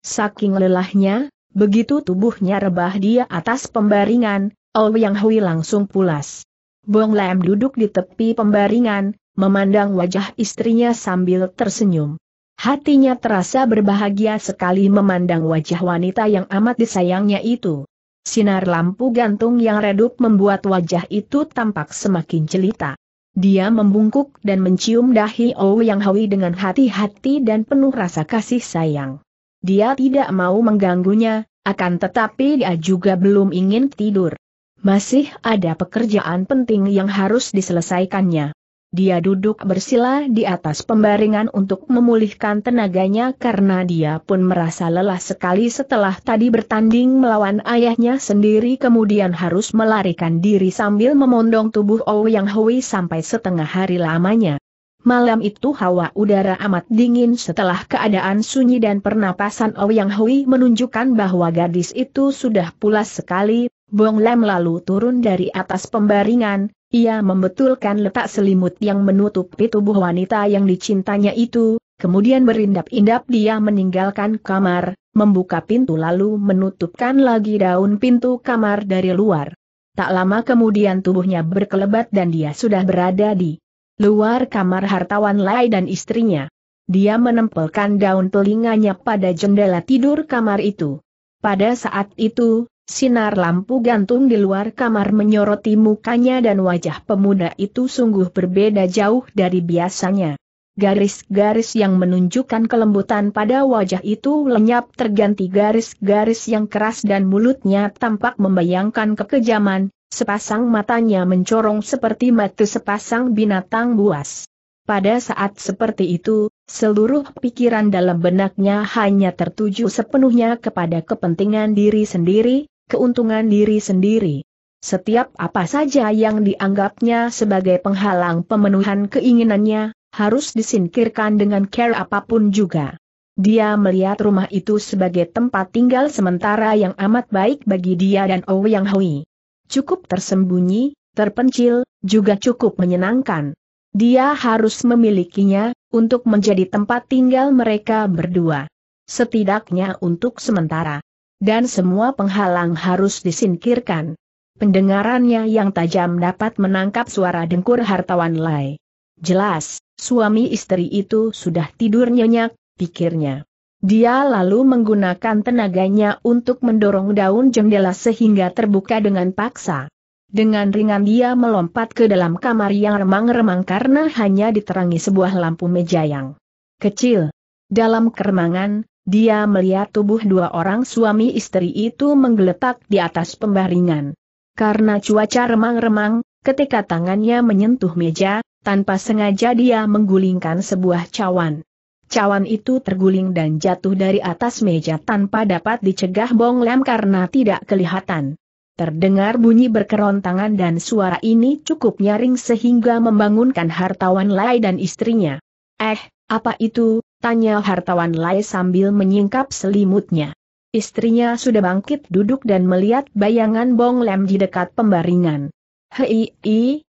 Saking lelahnya, begitu tubuhnya rebah dia atas pembaringan, Ouyang Hui langsung pulas. Bong Lam duduk di tepi pembaringan, memandang wajah istrinya sambil tersenyum. Hatinya terasa berbahagia sekali memandang wajah wanita yang amat disayangnya itu. Sinar lampu gantung yang redup membuat wajah itu tampak semakin jelita. Dia membungkuk dan mencium dahi Ouyang Hui dengan hati-hati dan penuh rasa kasih sayang. Dia tidak mau mengganggunya, akan tetapi dia juga belum ingin tidur. Masih ada pekerjaan penting yang harus diselesaikannya. Dia duduk bersila di atas pembaringan untuk memulihkan tenaganya karena dia pun merasa lelah sekali setelah tadi bertanding melawan ayahnya sendiri kemudian harus melarikan diri sambil memondong tubuh Ouyang Hui sampai setengah hari lamanya. Malam itu hawa udara amat dingin setelah keadaan sunyi dan pernapasan Ouyang Hui menunjukkan bahwa gadis itu sudah pulas sekali. Bong Lam lalu turun dari atas pembaringan, ia membetulkan letak selimut yang menutupi tubuh wanita yang dicintanya itu, kemudian berindap-indap dia meninggalkan kamar, membuka pintu lalu menutupkan lagi daun pintu kamar dari luar. Tak lama kemudian tubuhnya berkelebat dan dia sudah berada di luar kamar hartawan Lai dan istrinya. Dia menempelkan daun telinganya pada jendela tidur kamar itu. Pada saat itu, sinar lampu gantung di luar kamar menyoroti mukanya dan wajah pemuda itu sungguh berbeda jauh dari biasanya. Garis-garis yang menunjukkan kelembutan pada wajah itu lenyap terganti garis-garis yang keras dan mulutnya tampak membayangkan kekejaman. Sepasang matanya mencorong seperti mata sepasang binatang buas. Pada saat seperti itu, seluruh pikiran dalam benaknya hanya tertuju sepenuhnya kepada kepentingan diri sendiri, keuntungan diri sendiri. Setiap apa saja yang dianggapnya sebagai penghalang pemenuhan keinginannya, harus disingkirkan dengan cara apapun juga. Dia melihat rumah itu sebagai tempat tinggal sementara yang amat baik bagi dia dan Ouyang Hui. Cukup tersembunyi, terpencil, juga cukup menyenangkan. Dia harus memilikinya, untuk menjadi tempat tinggal mereka berdua. Setidaknya untuk sementara. Dan semua penghalang harus disingkirkan. Pendengarannya yang tajam dapat menangkap suara dengkur hartawan Lai. Jelas, suami istri itu sudah tidur nyenyak, pikirnya. Dia lalu menggunakan tenaganya untuk mendorong daun jendela sehingga terbuka dengan paksa. Dengan ringan dia melompat ke dalam kamar yang remang-remang karena hanya diterangi sebuah lampu meja yang kecil. Dalam keremangan, dia melihat tubuh dua orang suami istri itu menggeletak di atas pembaringan. Karena cuaca remang-remang, ketika tangannya menyentuh meja, tanpa sengaja dia menggulingkan sebuah cawan. Cawan itu terguling dan jatuh dari atas meja tanpa dapat dicegah Bong Lam karena tidak kelihatan. Terdengar bunyi berkerontangan dan suara ini cukup nyaring sehingga membangunkan hartawan Lai dan istrinya. "Eh, apa itu?" tanya hartawan Lai sambil menyingkap selimutnya. Istrinya sudah bangkit duduk dan melihat bayangan Bong Lam di dekat pembaringan. "Hei,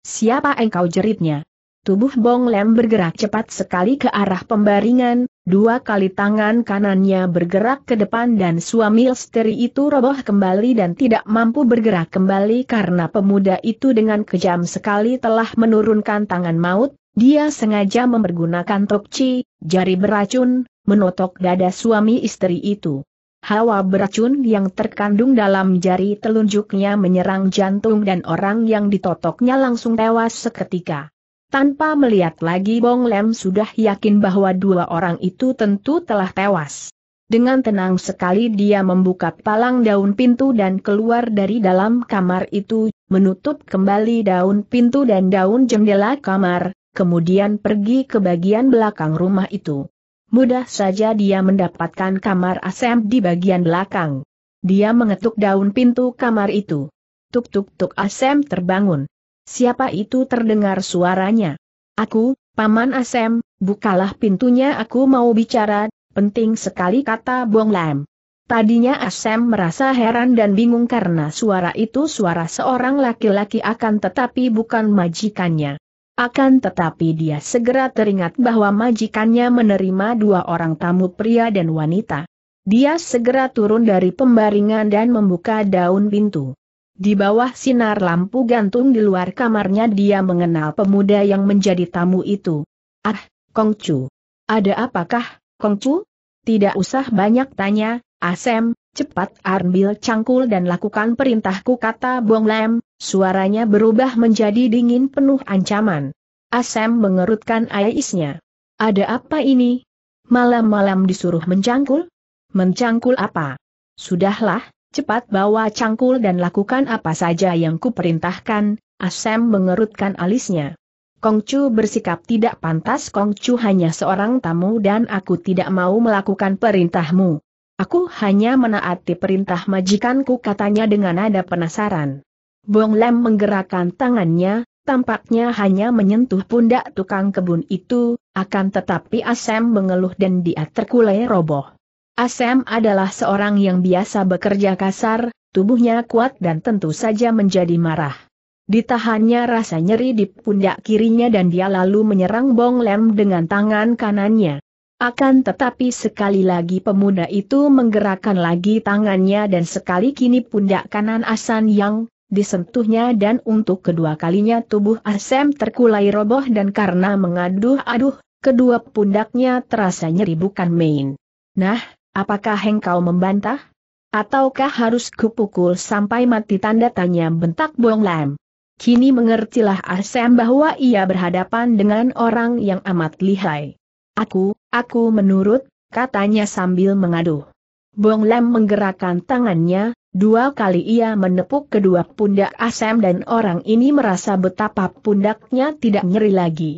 siapa engkau?" jeritnya. Tubuh Bong Lam bergerak cepat sekali ke arah pembaringan, dua kali tangan kanannya bergerak ke depan dan suami istri itu roboh kembali dan tidak mampu bergerak kembali karena pemuda itu dengan kejam sekali telah menurunkan tangan maut. Dia sengaja mempergunakan tokci, jari beracun, menotok dada suami istri itu. Hawa beracun yang terkandung dalam jari telunjuknya menyerang jantung dan orang yang ditotoknya langsung tewas seketika. Tanpa melihat lagi Bong Lam sudah yakin bahwa dua orang itu tentu telah tewas. Dengan tenang sekali dia membuka palang daun pintu dan keluar dari dalam kamar itu, menutup kembali daun pintu dan daun jendela kamar, kemudian pergi ke bagian belakang rumah itu. Mudah saja dia mendapatkan kamar Asem di bagian belakang. Dia mengetuk daun pintu kamar itu. Tuk-tuk-tuk, Asem terbangun. Siapa itu? Terdengar suaranya. Aku, Paman Asem, bukalah pintunya, aku mau bicara. Penting sekali, kata Bong Lam. Tadinya Asem merasa heran dan bingung karena suara itu suara seorang laki-laki, akan tetapi bukan majikannya. Akan tetapi dia segera teringat bahwa majikannya menerima dua orang tamu pria dan wanita. Dia segera turun dari pembaringan dan membuka daun pintu. Di bawah sinar lampu gantung di luar kamarnya dia mengenal pemuda yang menjadi tamu itu. Ah, Kong Chu. Ada apakah, Kong Chu? Tidak usah banyak tanya, Asem, cepat ambil cangkul dan lakukan perintahku, kata Bong Lam. Suaranya berubah menjadi dingin penuh ancaman. Asem mengerutkan alisnya. Ada apa ini? Malam-malam disuruh mencangkul? Mencangkul apa? Sudahlah, cepat bawa cangkul dan lakukan apa saja yang kuperintahkan. Asem mengerutkan alisnya. Kong Chu bersikap tidak pantas. Kong Chu hanya seorang tamu dan aku tidak mau melakukan perintahmu. Aku hanya menaati perintah majikanku, katanya dengan nada penasaran. Bong Lam menggerakkan tangannya, tampaknya hanya menyentuh pundak tukang kebun itu, akan tetapi Asem mengeluh dan dia terkulai roboh. Asem adalah seorang yang biasa bekerja kasar, tubuhnya kuat dan tentu saja menjadi marah. Ditahannya rasa nyeri di pundak kirinya dan dia lalu menyerang Bong Lam dengan tangan kanannya. Akan tetapi sekali lagi pemuda itu menggerakkan lagi tangannya dan sekali kini pundak kanan Asem yang disentuhnya dan untuk kedua kalinya tubuh Asem terkulai roboh dan karena mengaduh-aduh, kedua pundaknya terasa nyeri bukan main. Nah, apakah engkau membantah? Ataukah harus kupukul sampai mati? Tanda tanya, bentak Bong Lam. Kini mengertilah Asem bahwa ia berhadapan dengan orang yang amat lihai. Aku menurut, katanya sambil mengaduh. Bong Lam menggerakkan tangannya. Dua kali ia menepuk kedua pundak Asem dan orang ini merasa betapa pundaknya tidak nyeri lagi.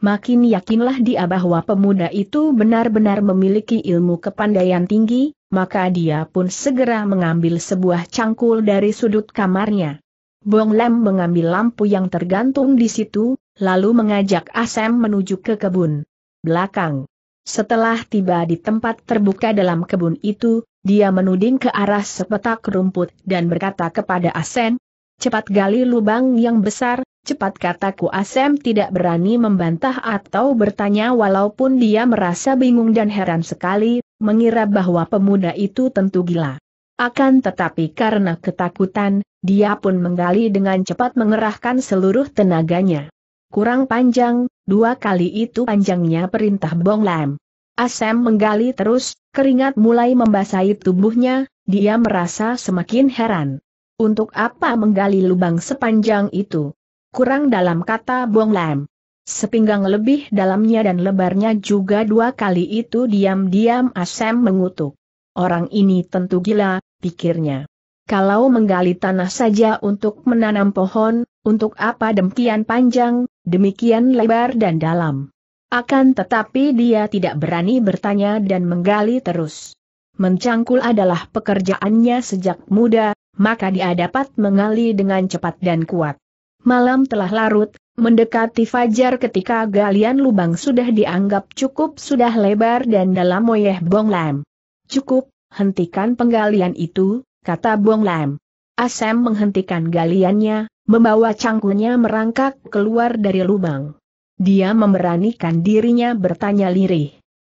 Makin yakinlah dia bahwa pemuda itu benar-benar memiliki ilmu kepandaian tinggi, maka dia pun segera mengambil sebuah cangkul dari sudut kamarnya. Bong Lam mengambil lampu yang tergantung di situ, lalu mengajak Asem menuju ke kebun belakang. Setelah tiba di tempat terbuka dalam kebun itu, dia menuding ke arah sepetak rumput dan berkata kepada Asem, cepat gali lubang yang besar, cepat, kataku. Asem tidak berani membantah atau bertanya walaupun dia merasa bingung dan heran sekali, mengira bahwa pemuda itu tentu gila. Akan tetapi karena ketakutan, dia pun menggali dengan cepat mengerahkan seluruh tenaganya. Kurang panjang, dua kali itu panjangnya perintah Bong Lam. Asem menggali terus, keringat mulai membasahi tubuhnya, dia merasa semakin heran. Untuk apa menggali lubang sepanjang itu? Kurang dalam, kata Bong Lam. Sepinggang lebih dalamnya dan lebarnya juga. Dua kali itu diam-diam Asem mengutuk. Orang ini tentu gila, pikirnya. Kalau menggali tanah saja untuk menanam pohon, untuk apa demikian panjang, demikian lebar dan dalam? Akan tetapi dia tidak berani bertanya dan menggali terus. Mencangkul adalah pekerjaannya sejak muda, maka dia dapat menggali dengan cepat dan kuat. Malam telah larut, mendekati fajar ketika galian lubang sudah dianggap cukup, sudah lebar dan dalam oleh Bong Lam. Cukup, hentikan penggalian itu, kata Bong Lam. Asem menghentikan galiannya, membawa cangkulnya merangkak keluar dari lubang. Dia memberanikan dirinya bertanya lirih.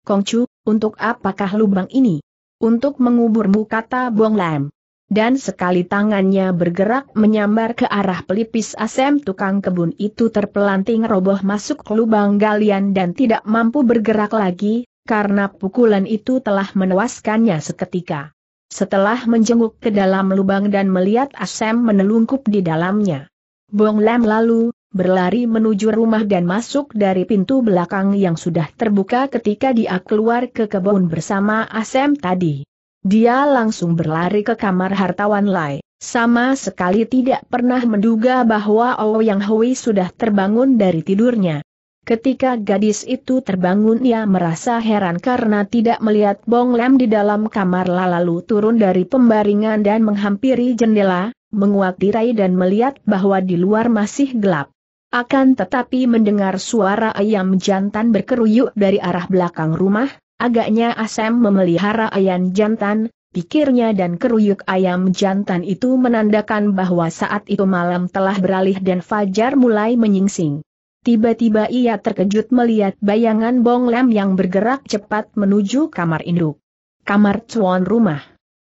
Kong Chu, untuk apakah lubang ini? Untuk menguburmu, kata Bong Lam. Dan sekali tangannya bergerak menyambar ke arah pelipis Asem, tukang kebun itu terpelanting roboh masuk lubang galian dan tidak mampu bergerak lagi, karena pukulan itu telah menewaskannya seketika. Setelah menjenguk ke dalam lubang dan melihat Asem menelungkup di dalamnya, Bong Lam lalu berlari menuju rumah dan masuk dari pintu belakang yang sudah terbuka ketika dia keluar ke kebun bersama Asem tadi. Dia langsung berlari ke kamar hartawan Lai, sama sekali tidak pernah menduga bahwa Ouyang Hui sudah terbangun dari tidurnya. Ketika gadis itu terbangun, ia merasa heran karena tidak melihat Bong Lam di dalam kamar, lalu turun dari pembaringan dan menghampiri jendela, menguak tirai dan melihat bahwa di luar masih gelap. Akan tetapi mendengar suara ayam jantan berkeruyuk dari arah belakang rumah, agaknya Asem memelihara ayam jantan, pikirnya, dan keruyuk ayam jantan itu menandakan bahwa saat itu malam telah beralih dan fajar mulai menyingsing. Tiba-tiba ia terkejut melihat bayangan Bong Lam yang bergerak cepat menuju kamar induk, kamar tuan rumah.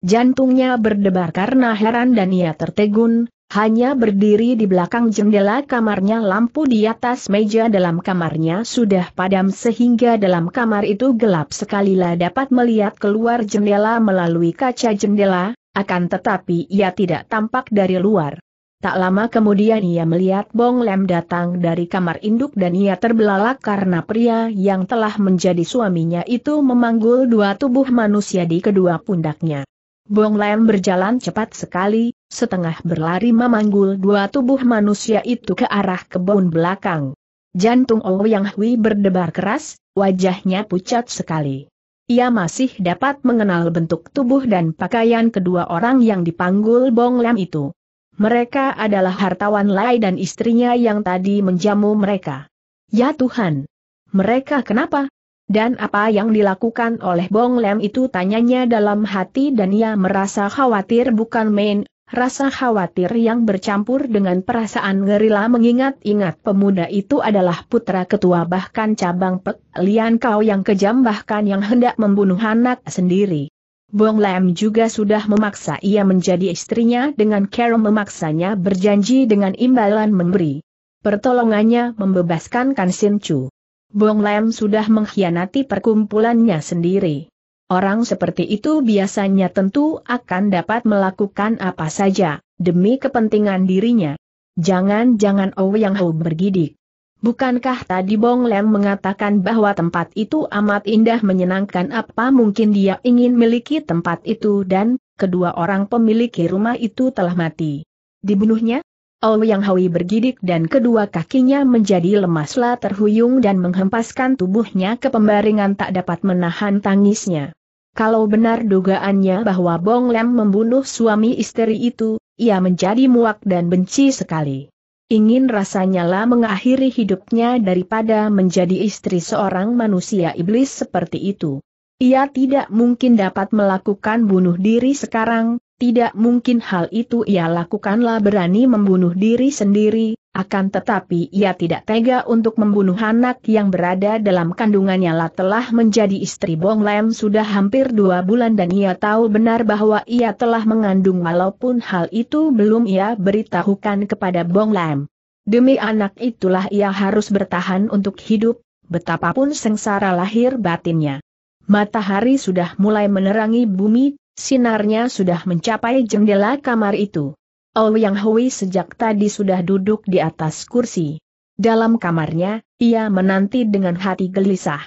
Jantungnya berdebar karena heran dan ia tertegun. Hanya berdiri di belakang jendela kamarnya, lampu di atas meja dalam kamarnya sudah padam sehingga dalam kamar itu gelap sekali. Lah dapat melihat keluar jendela melalui kaca jendela, akan tetapi ia tidak tampak dari luar. Tak lama kemudian ia melihat Bong Lam datang dari kamar induk dan ia terbelalak karena pria yang telah menjadi suaminya itu memanggul dua tubuh manusia di kedua pundaknya. Bong Lam berjalan cepat sekali, setengah berlari memanggul dua tubuh manusia itu ke arah kebun belakang. Jantung Ouyang Hui berdebar keras, wajahnya pucat sekali. Ia masih dapat mengenal bentuk tubuh dan pakaian kedua orang yang dipanggul Bong Lam itu. Mereka adalah hartawan Lai dan istrinya yang tadi menjamu mereka. Ya Tuhan! Mereka kenapa? Dan apa yang dilakukan oleh Bong Lam itu, tanyanya dalam hati, dan ia merasa khawatir bukan main. Rasa khawatir yang bercampur dengan perasaan gerila mengingat-ingat pemuda itu adalah putra ketua bahkan cabang Pek Lian Kau yang kejam, bahkan yang hendak membunuh anak sendiri. Bong Lam juga sudah memaksa ia menjadi istrinya dengan cara memaksanya berjanji dengan imbalan memberi pertolongannya membebaskan Kan Sin Chu. Bong Lam sudah mengkhianati perkumpulannya sendiri. Orang seperti itu biasanya tentu akan dapat melakukan apa saja demi kepentingan dirinya. Jangan-jangan Ouyang Hui bergidik. Bukankah tadi Bong Lam mengatakan bahwa tempat itu amat indah menyenangkan? Apa mungkin dia ingin miliki tempat itu dan kedua orang pemiliki rumah itu telah mati? Dibunuhnya? Ouyang Hui bergidik dan kedua kakinya menjadi lemaslah terhuyung dan menghempaskan tubuhnya ke pembaringan tak dapat menahan tangisnya. Kalau benar dugaannya bahwa Bong Lam membunuh suami istri itu, ia menjadi muak dan benci sekali. Ingin rasanya lah mengakhiri hidupnya daripada menjadi istri seorang manusia iblis seperti itu. Ia tidak mungkin dapat melakukan bunuh diri sekarang. Tidak mungkin hal itu ia lakukanlah berani membunuh diri sendiri, akan tetapi ia tidak tega untuk membunuh anak yang berada dalam kandungannya. Lah telah menjadi istri Bong Lam sudah hampir 2 bulan dan ia tahu benar bahwa ia telah mengandung walaupun hal itu belum ia beritahukan kepada Bong Lam. Demi anak itulah ia harus bertahan untuk hidup, betapapun sengsara lahir batinnya. Matahari sudah mulai menerangi bumi. Sinarnya sudah mencapai jendela kamar itu. Ouyang Hui sejak tadi sudah duduk di atas kursi. Dalam kamarnya, ia menanti dengan hati gelisah.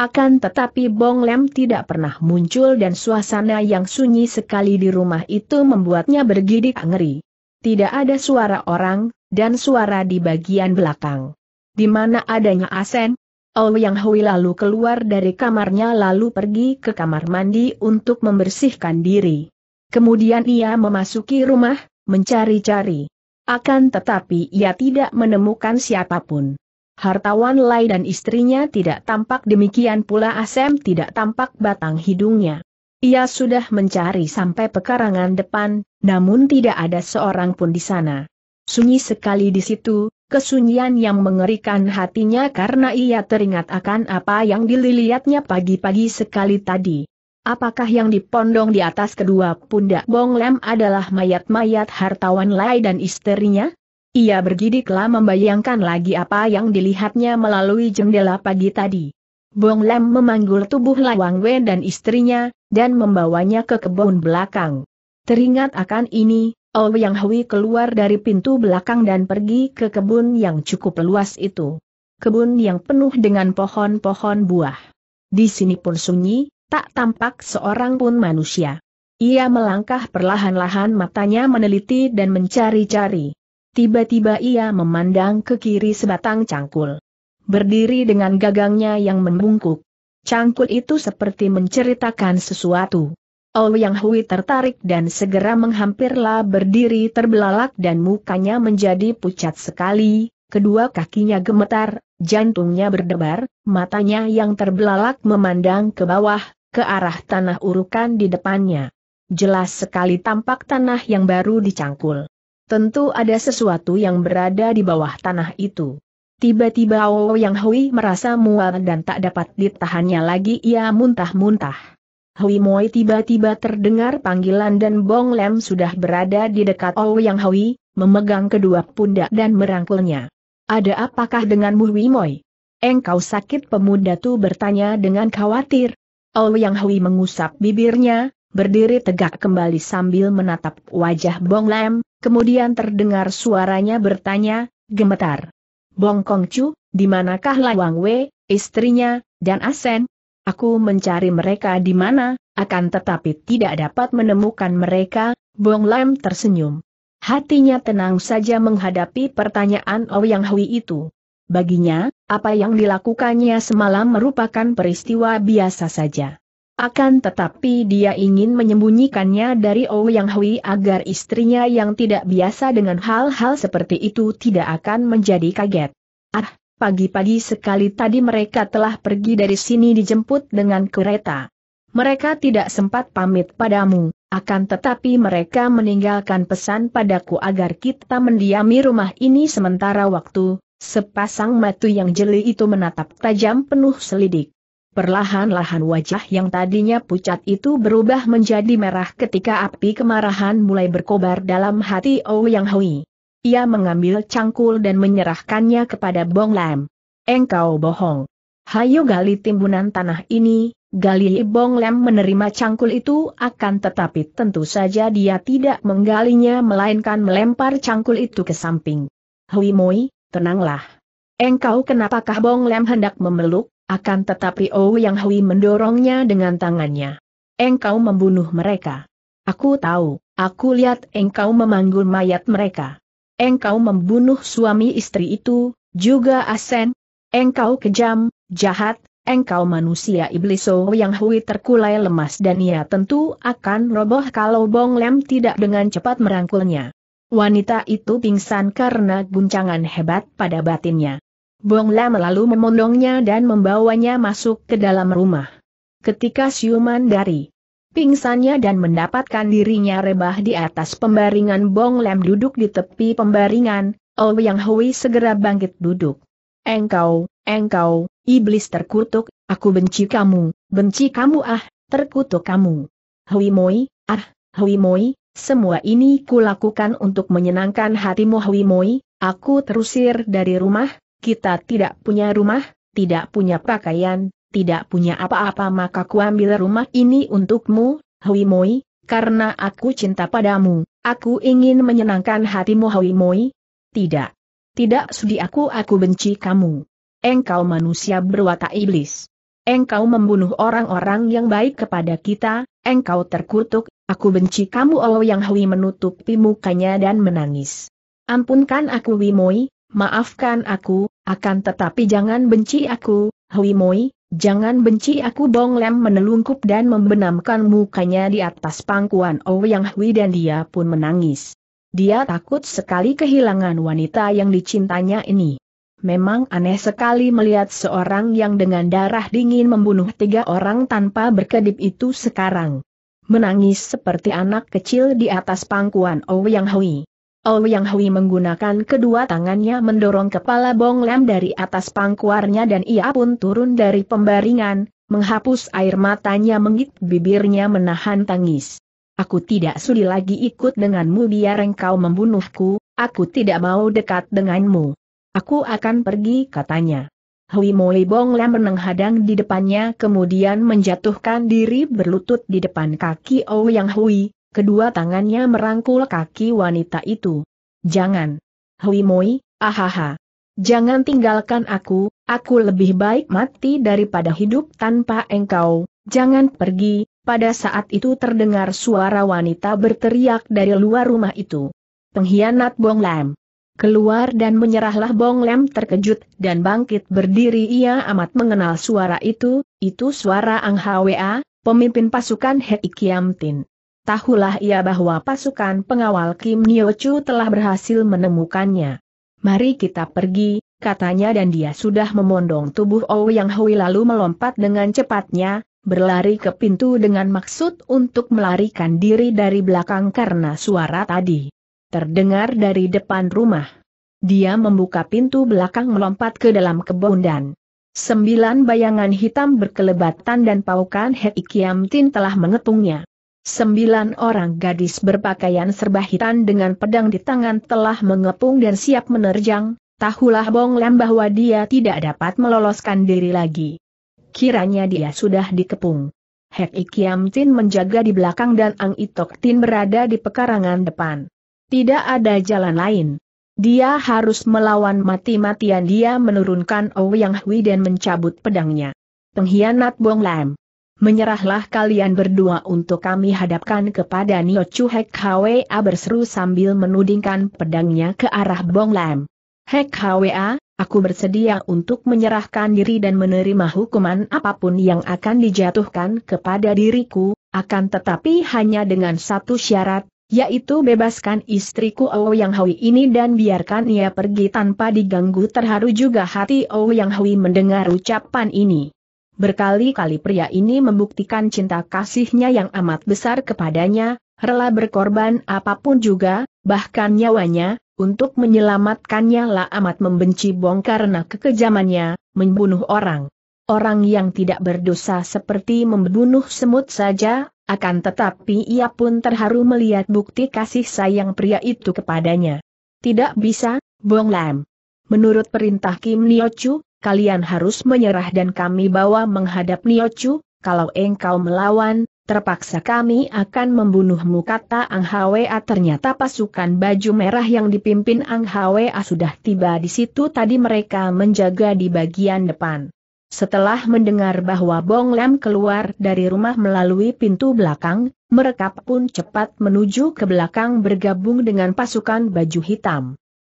Akan tetapi Bong Lam tidak pernah muncul dan suasana yang sunyi sekali di rumah itu membuatnya bergidik ngeri. Tidak ada suara orang, dan suara di bagian belakang. Di mana adanya Asem? Ouyang Hui lalu keluar dari kamarnya lalu pergi ke kamar mandi untuk membersihkan diri. Kemudian ia memasuki rumah, mencari-cari. Akan tetapi ia tidak menemukan siapapun. Hartawan Lai dan istrinya tidak tampak, demikian pula Asem tidak tampak batang hidungnya. Ia sudah mencari sampai pekarangan depan, namun tidak ada seorang pun di sana. Sunyi sekali di situ. Kesunyian yang mengerikan hatinya karena ia teringat akan apa yang dilihatnya pagi-pagi sekali tadi. Apakah yang dipondong di atas kedua pundak Bong Lam adalah mayat-mayat hartawan Lai dan istrinya? Ia bergidiklah membayangkan lagi apa yang dilihatnya melalui jendela pagi tadi. Bong Lam memanggul tubuh Lai Wang Wei dan istrinya, dan membawanya ke kebun belakang. Teringat akan ini, Ouyang Hui keluar dari pintu belakang dan pergi ke kebun yang cukup luas itu. Kebun yang penuh dengan pohon-pohon buah. Di sini pun sunyi, tak tampak seorang pun manusia. Ia melangkah perlahan-lahan, matanya meneliti dan mencari-cari. Tiba-tiba ia memandang ke kiri sebatang cangkul. Berdiri dengan gagangnya yang membungkuk. Cangkul itu seperti menceritakan sesuatu. Ouyang Hui tertarik dan segera menghampirlah berdiri terbelalak dan mukanya menjadi pucat sekali, kedua kakinya gemetar, jantungnya berdebar, matanya yang terbelalak memandang ke bawah, ke arah tanah urukan di depannya. Jelas sekali tampak tanah yang baru dicangkul. Tentu ada sesuatu yang berada di bawah tanah itu. Tiba-tiba Ouyang Hui merasa mual dan tak dapat ditahannya lagi, ia muntah-muntah. Hwi Moi tiba-tiba terdengar panggilan dan Bong Lam sudah berada di dekat Ouyang Hui, memegang kedua pundak dan merangkulnya. "Ada apakah denganmu, Hwi Moi? Engkau sakit?" pemuda itu bertanya dengan khawatir. Ouyang Hui mengusap bibirnya, berdiri tegak kembali sambil menatap wajah Bong Lam, kemudian terdengar suaranya bertanya, gemetar. "Bong Pangcu, di manakah Lai Wang Wei, istrinya, dan Asem? Aku mencari mereka di mana, akan tetapi tidak dapat menemukan mereka." Bong Lam tersenyum. Hatinya tenang saja menghadapi pertanyaan Ouyang Hui itu. Baginya, apa yang dilakukannya semalam merupakan peristiwa biasa saja. Akan tetapi dia ingin menyembunyikannya dari Ouyang Hui agar istrinya yang tidak biasa dengan hal-hal seperti itu tidak akan menjadi kaget. "Ah, pagi-pagi sekali tadi mereka telah pergi dari sini dijemput dengan kereta. Mereka tidak sempat pamit padamu, akan tetapi mereka meninggalkan pesan padaku agar kita mendiami rumah ini sementara waktu." Sepasang mata yang jeli itu menatap tajam penuh selidik. Perlahan-lahan wajah yang tadinya pucat itu berubah menjadi merah ketika api kemarahan mulai berkobar dalam hati Ouyang Hui. Ia mengambil cangkul dan menyerahkannya kepada Bong Lam. "Engkau bohong. Hayo gali timbunan tanah ini, gali." Bong Lam menerima cangkul itu, akan tetapi tentu saja dia tidak menggalinya melainkan melempar cangkul itu ke samping. "Hwi Moi, tenanglah. Engkau kenapakah?" Bong Lam hendak memeluk, akan tetapi Ouyang Hui mendorongnya dengan tangannya. "Engkau membunuh mereka. Aku tahu, aku lihat engkau memanggul mayat mereka. Engkau membunuh suami istri itu, juga Asem. Engkau kejam, jahat, engkau manusia iblis." Ouyang Hui terkulai lemas dan ia tentu akan roboh kalau Bong Lam tidak dengan cepat merangkulnya. Wanita itu pingsan karena guncangan hebat pada batinnya. Bong Lam lalu memondongnya dan membawanya masuk ke dalam rumah. Ketika siuman dari pingsannya dan mendapatkan dirinya rebah di atas pembaringan, Bong Lam duduk di tepi pembaringan. Ouyang Hui segera bangkit duduk. Engkau, iblis terkutuk, aku benci kamu ah, terkutuk kamu. Hwi Moi, ah, Hwi Moi, semua ini kulakukan untuk menyenangkan hatimu. Hwi Moi, aku terusir dari rumah, kita tidak punya rumah, tidak punya pakaian, tidak punya apa-apa, maka kuambil rumah ini untukmu, Hwi Moi, karena aku cinta padamu, aku ingin menyenangkan hatimu. Hwi Moi, tidak sudi aku benci kamu. Engkau manusia berwatak iblis. Engkau membunuh orang-orang yang baik kepada kita, engkau terkutuk, aku benci kamu. Ouyang Hui menutupi mukanya dan menangis. "Ampunkan aku, Hwi Moi, maafkan aku, akan tetapi jangan benci aku, Hwi Moi. Jangan benci aku." Bong Lam menelungkup dan membenamkan mukanya di atas pangkuan Ouyang Hui dan dia pun menangis. Dia takut sekali kehilangan wanita yang dicintanya ini. Memang aneh sekali melihat seorang yang dengan darah dingin membunuh 3 orang tanpa berkedip itu sekarang menangis seperti anak kecil di atas pangkuan Ouyang Hui. Ouyang Hui menggunakan kedua tangannya mendorong kepala Bong Lam dari atas pangkuarnya dan ia pun turun dari pembaringan, menghapus air matanya, menggigit bibirnya menahan tangis. "Aku tidak sudi lagi ikut denganmu, biar engkau membunuhku, aku tidak mau dekat denganmu. Aku akan pergi," katanya. Hwi Moi Bong Lam menenghadang di depannya kemudian menjatuhkan diri berlutut di depan kaki Ouyang Hui, kedua tangannya merangkul kaki wanita itu. Jangan. Hwi Moi, ahaha. Jangan tinggalkan aku lebih baik mati daripada hidup tanpa engkau, jangan pergi. Pada saat itu terdengar suara wanita berteriak dari luar rumah itu. Pengkhianat Bong Lam. Keluar dan menyerahlah. Bong Lam terkejut dan bangkit berdiri. Ia amat mengenal suara itu suara Ang Hwa, pemimpin pasukan Hei Kiam Tin. Tahulah ia bahwa pasukan pengawal Kim Nio Chu telah berhasil menemukannya. Mari kita pergi, katanya, dan dia sudah memondong tubuh Ouyang Hui lalu melompat dengan cepatnya, berlari ke pintu dengan maksud untuk melarikan diri dari belakang karena suara tadi terdengar dari depan rumah. Dia membuka pintu belakang melompat ke dalam kebun dan 9 bayangan hitam berkelebatan dan paukan Hei Kiam Tin telah mengepungnya. 9 orang gadis berpakaian serba hitam dengan pedang di tangan telah mengepung dan siap menerjang. Tahulah Bong Lam bahwa dia tidak dapat meloloskan diri lagi. Kiranya dia sudah dikepung. Hei Kiam Tin menjaga di belakang dan Ang Itok Tin berada di pekarangan depan. Tidak ada jalan lain. Dia harus melawan mati-matian. Dia menurunkan Ouyang Hui dan mencabut pedangnya. Pengkhianat Bong Lam. Menyerahlah kalian berdua untuk kami hadapkan kepada Nio Chu, Hek Hwa berseru sambil menudingkan pedangnya ke arah Bong Lam. Hek Hwa, aku bersedia untuk menyerahkan diri dan menerima hukuman apapun yang akan dijatuhkan kepada diriku, akan tetapi hanya dengan satu syarat, yaitu bebaskan istriku Ouyang Hui ini dan biarkan ia pergi tanpa diganggu. Terharu juga hati Ouyang Hui mendengar ucapan ini. Berkali-kali pria ini membuktikan cinta kasihnya yang amat besar kepadanya, rela berkorban apapun juga, bahkan nyawanya, untuk menyelamatkannya. Lah amat membenci Bong karena kekejamannya, membunuh orang. Orang yang tidak berdosa seperti membunuh semut saja. Akan tetapi ia pun terharu melihat bukti kasih sayang pria itu kepadanya. Tidak bisa, Bong Lam. Menurut perintah Kim Nio Chu, kalian harus menyerah dan kami bawa menghadap Nio Chu. Kalau engkau melawan, terpaksa kami akan membunuhmu, kata Ang Hwa. Ternyata pasukan baju merah yang dipimpin Ang Hwa sudah tiba di situ. Tadi mereka menjaga di bagian depan. Setelah mendengar bahwa Bong Lam keluar dari rumah melalui pintu belakang, mereka pun cepat menuju ke belakang bergabung dengan pasukan baju hitam.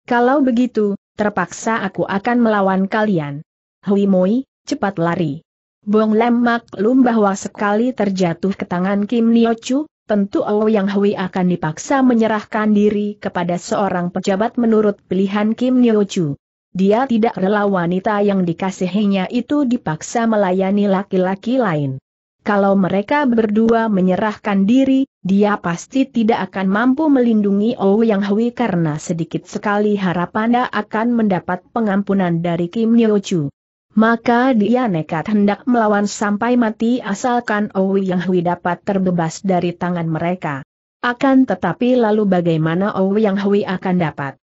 Kalau begitu, terpaksa aku akan melawan kalian. Hwi Moi, cepat lari. Bong Lam maklum bahwa sekali terjatuh ke tangan Kim Nio Chu, tentu Ouyang Hui akan dipaksa menyerahkan diri kepada seorang pejabat menurut pilihan Kim Nio Chu. Dia tidak rela wanita yang dikasihinya itu dipaksa melayani laki-laki lain. Kalau mereka berdua menyerahkan diri, dia pasti tidak akan mampu melindungi Ouyang Hui karena sedikit sekali harapannya akan mendapat pengampunan dari Kim Nio Chu. Maka dia nekat hendak melawan sampai mati asalkan Ouyang Hui dapat terbebas dari tangan mereka. Akan tetapi lalu bagaimana Ouyang Hui akan dapat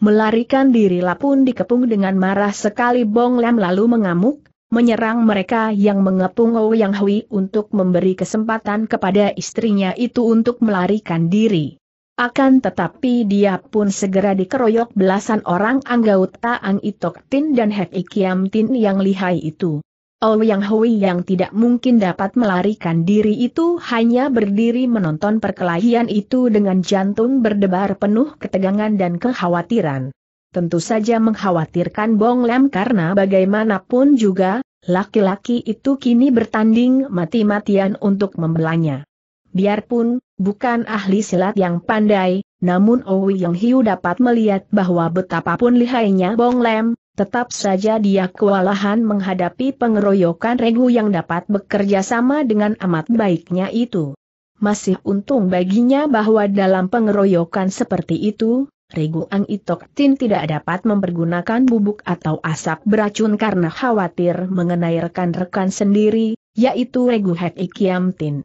melarikan dirilah pun dikepung dengan marah sekali Bong Lam lalu mengamuk, menyerang mereka yang mengepung Ouyang Hui untuk memberi kesempatan kepada istrinya itu untuk melarikan diri. Akan tetapi dia pun segera dikeroyok belasan orang anggota Ang Itok Tin dan Hei Kiam Tin yang lihai itu. Ouyang Hui yang tidak mungkin dapat melarikan diri itu hanya berdiri menonton perkelahian itu dengan jantung berdebar penuh ketegangan dan kekhawatiran. Tentu saja mengkhawatirkan Bong Lam karena bagaimanapun juga, laki-laki itu kini bertanding mati-matian untuk membelanya. Biarpun bukan ahli silat yang pandai, namun Ouyang Hui dapat melihat bahwa betapapun lihainya Bong Lam, tetap saja dia kewalahan menghadapi pengeroyokan regu yang dapat bekerja sama dengan amat baiknya itu. Masih untung baginya bahwa dalam pengeroyokan seperti itu, regu Ang Itok Tin tidak dapat mempergunakan bubuk atau asap beracun karena khawatir mengenai rekan-rekan sendiri, yaitu regu Hei Kiam Tin.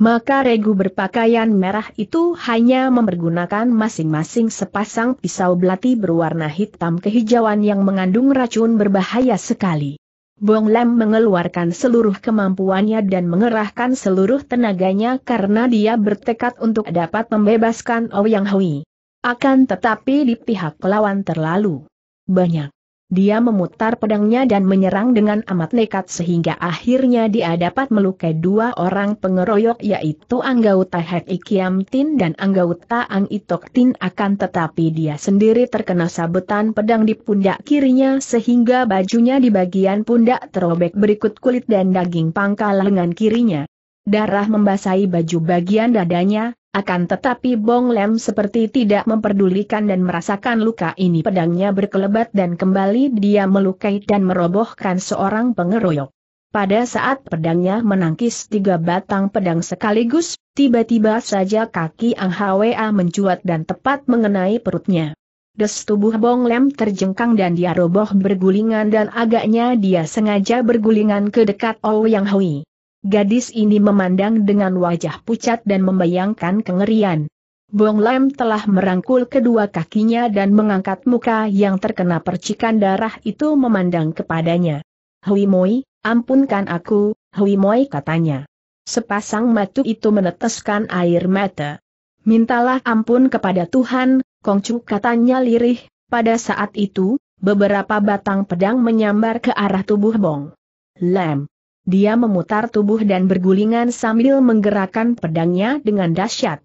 Maka regu berpakaian merah itu hanya mempergunakan masing-masing sepasang pisau belati berwarna hitam kehijauan yang mengandung racun berbahaya sekali. Bong Lam mengeluarkan seluruh kemampuannya dan mengerahkan seluruh tenaganya karena dia bertekad untuk dapat membebaskan Ouyang Hui. Akan tetapi di pihak lawan terlalu banyak. Dia memutar pedangnya dan menyerang dengan amat nekat sehingga akhirnya dia dapat melukai dua orang pengeroyok yaitu anggota Hek Kiam Tin dan anggota Ang Itok Tin, akan tetapi dia sendiri terkena sabetan pedang di pundak kirinya sehingga bajunya di bagian pundak terobek berikut kulit dan daging pangkal lengan kirinya. Darah membasahi baju bagian dadanya. Akan tetapi Bong Lam seperti tidak memperdulikan dan merasakan luka ini. Pedangnya berkelebat dan kembali dia melukai dan merobohkan seorang pengeroyok. Pada saat pedangnya menangkis tiga batang pedang sekaligus, tiba-tiba saja kaki Ang Hwa mencuat dan tepat mengenai perutnya. Des, tubuh Bong Lam terjengkang dan dia roboh bergulingan dan agaknya dia sengaja bergulingan ke dekat Ouyang Hui. Gadis ini memandang dengan wajah pucat dan membayangkan kengerian. Bong Lam telah merangkul kedua kakinya dan mengangkat muka yang terkena percikan darah itu memandang kepadanya. "Hwi Moi, ampunkan aku, Hwi Moi," katanya. Sepasang mata itu meneteskan air mata. "Mintalah ampun kepada Tuhan, Kongcu," katanya lirih. Pada saat itu, beberapa batang pedang menyambar ke arah tubuh Bong Lam. Dia memutar tubuh dan bergulingan sambil menggerakkan pedangnya dengan dahsyat.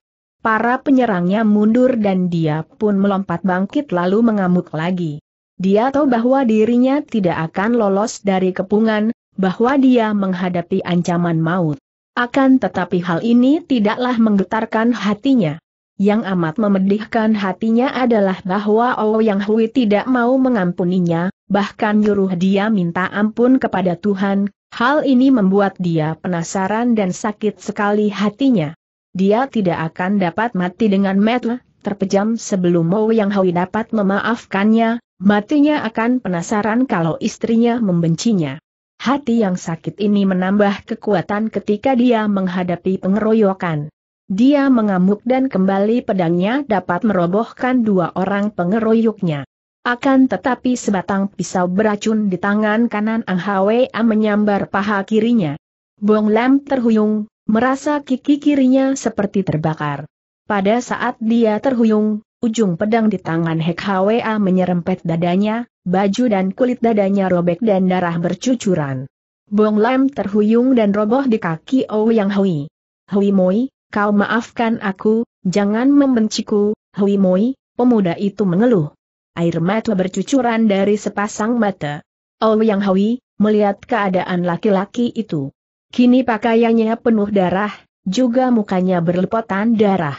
Para penyerangnya mundur dan dia pun melompat bangkit lalu mengamuk lagi. Dia tahu bahwa dirinya tidak akan lolos dari kepungan, bahwa dia menghadapi ancaman maut. Akan tetapi hal ini tidaklah menggetarkan hatinya. Yang amat memedihkan hatinya adalah bahwa Ouyang Hui tidak mau mengampuninya, bahkan nyuruh dia minta ampun kepada Tuhan. Hal ini membuat dia penasaran dan sakit sekali hatinya. Dia tidak akan dapat mati dengan mata terpejam sebelum Ouyang Hui dapat memaafkannya. Matinya akan penasaran kalau istrinya membencinya. Hati yang sakit ini menambah kekuatan ketika dia menghadapi pengeroyokan. Dia mengamuk dan kembali pedangnya dapat merobohkan dua orang pengeroyoknya. Akan tetapi sebatang pisau beracun di tangan kanan Ang Hwa menyambar paha kirinya. Bong Lam terhuyung, merasa kiki kirinya seperti terbakar. Pada saat dia terhuyung, ujung pedang di tangan Hek Hwa menyerempet dadanya, baju dan kulit dadanya robek dan darah bercucuran. Bong Lam terhuyung dan roboh di kaki Ouyang Hui. "Hwi Moi, kau maafkan aku, jangan membenciku, Hwi Moi," pemuda itu mengeluh. Air mata bercucuran dari sepasang mata. Ouyang Hui melihat keadaan laki-laki itu. Kini pakaiannya penuh darah, juga mukanya berlepotan darah.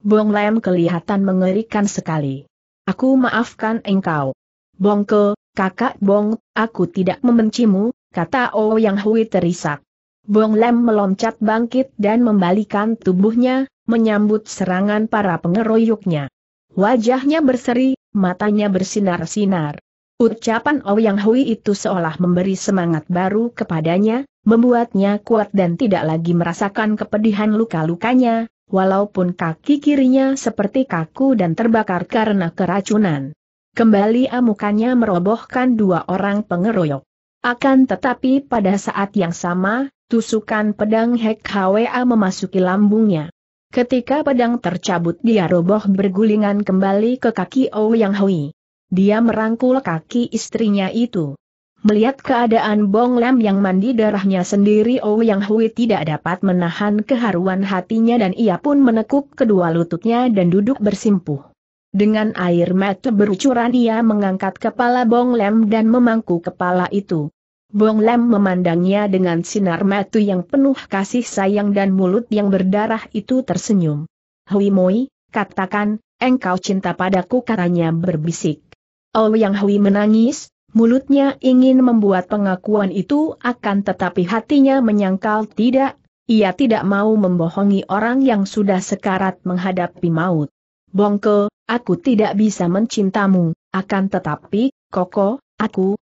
Bong Lam kelihatan mengerikan sekali. "Aku maafkan engkau, Bongke, kakak Bong, aku tidak membencimu," kata Ouyang Hui terisak. Bong Lam meloncat bangkit dan membalikan tubuhnya, menyambut serangan para pengeroyoknya. Wajahnya berseri, matanya bersinar-sinar. Ucapan Ouyang Hui itu seolah memberi semangat baru kepadanya, membuatnya kuat dan tidak lagi merasakan kepedihan luka-lukanya, walaupun kaki kirinya seperti kaku dan terbakar karena keracunan. Kembali amukannya merobohkan dua orang pengeroyok. Akan tetapi pada saat yang sama, tusukan pedang Hek Hwa memasuki lambungnya. Ketika pedang tercabut dia roboh bergulingan kembali ke kaki Ouyang Hui. Dia merangkul kaki istrinya itu. Melihat keadaan Bong Lam yang mandi darahnya sendiri, Ouyang Hui tidak dapat menahan keharuan hatinya dan ia pun menekuk kedua lututnya dan duduk bersimpuh. Dengan air mata berucuran ia mengangkat kepala Bong Lam dan memangku kepala itu. Bong Lam memandangnya dengan sinar mata yang penuh kasih sayang dan mulut yang berdarah itu tersenyum. "Hwi Moi, katakan, engkau cinta padaku," katanya berbisik. Ouyang Hui menangis, mulutnya ingin membuat pengakuan itu akan tetapi hatinya menyangkal tidak, ia tidak mau membohongi orang yang sudah sekarat menghadapi maut. "Bongke, aku tidak bisa mencintamu, akan tetapi, Koko,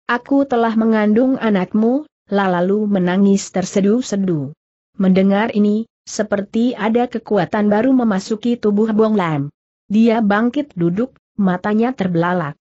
Aku telah mengandung anakmu," lalu menangis tersedu-sedu. Mendengar ini, seperti ada kekuatan baru memasuki tubuh Bong Lam. Dia bangkit duduk, matanya terbelalak.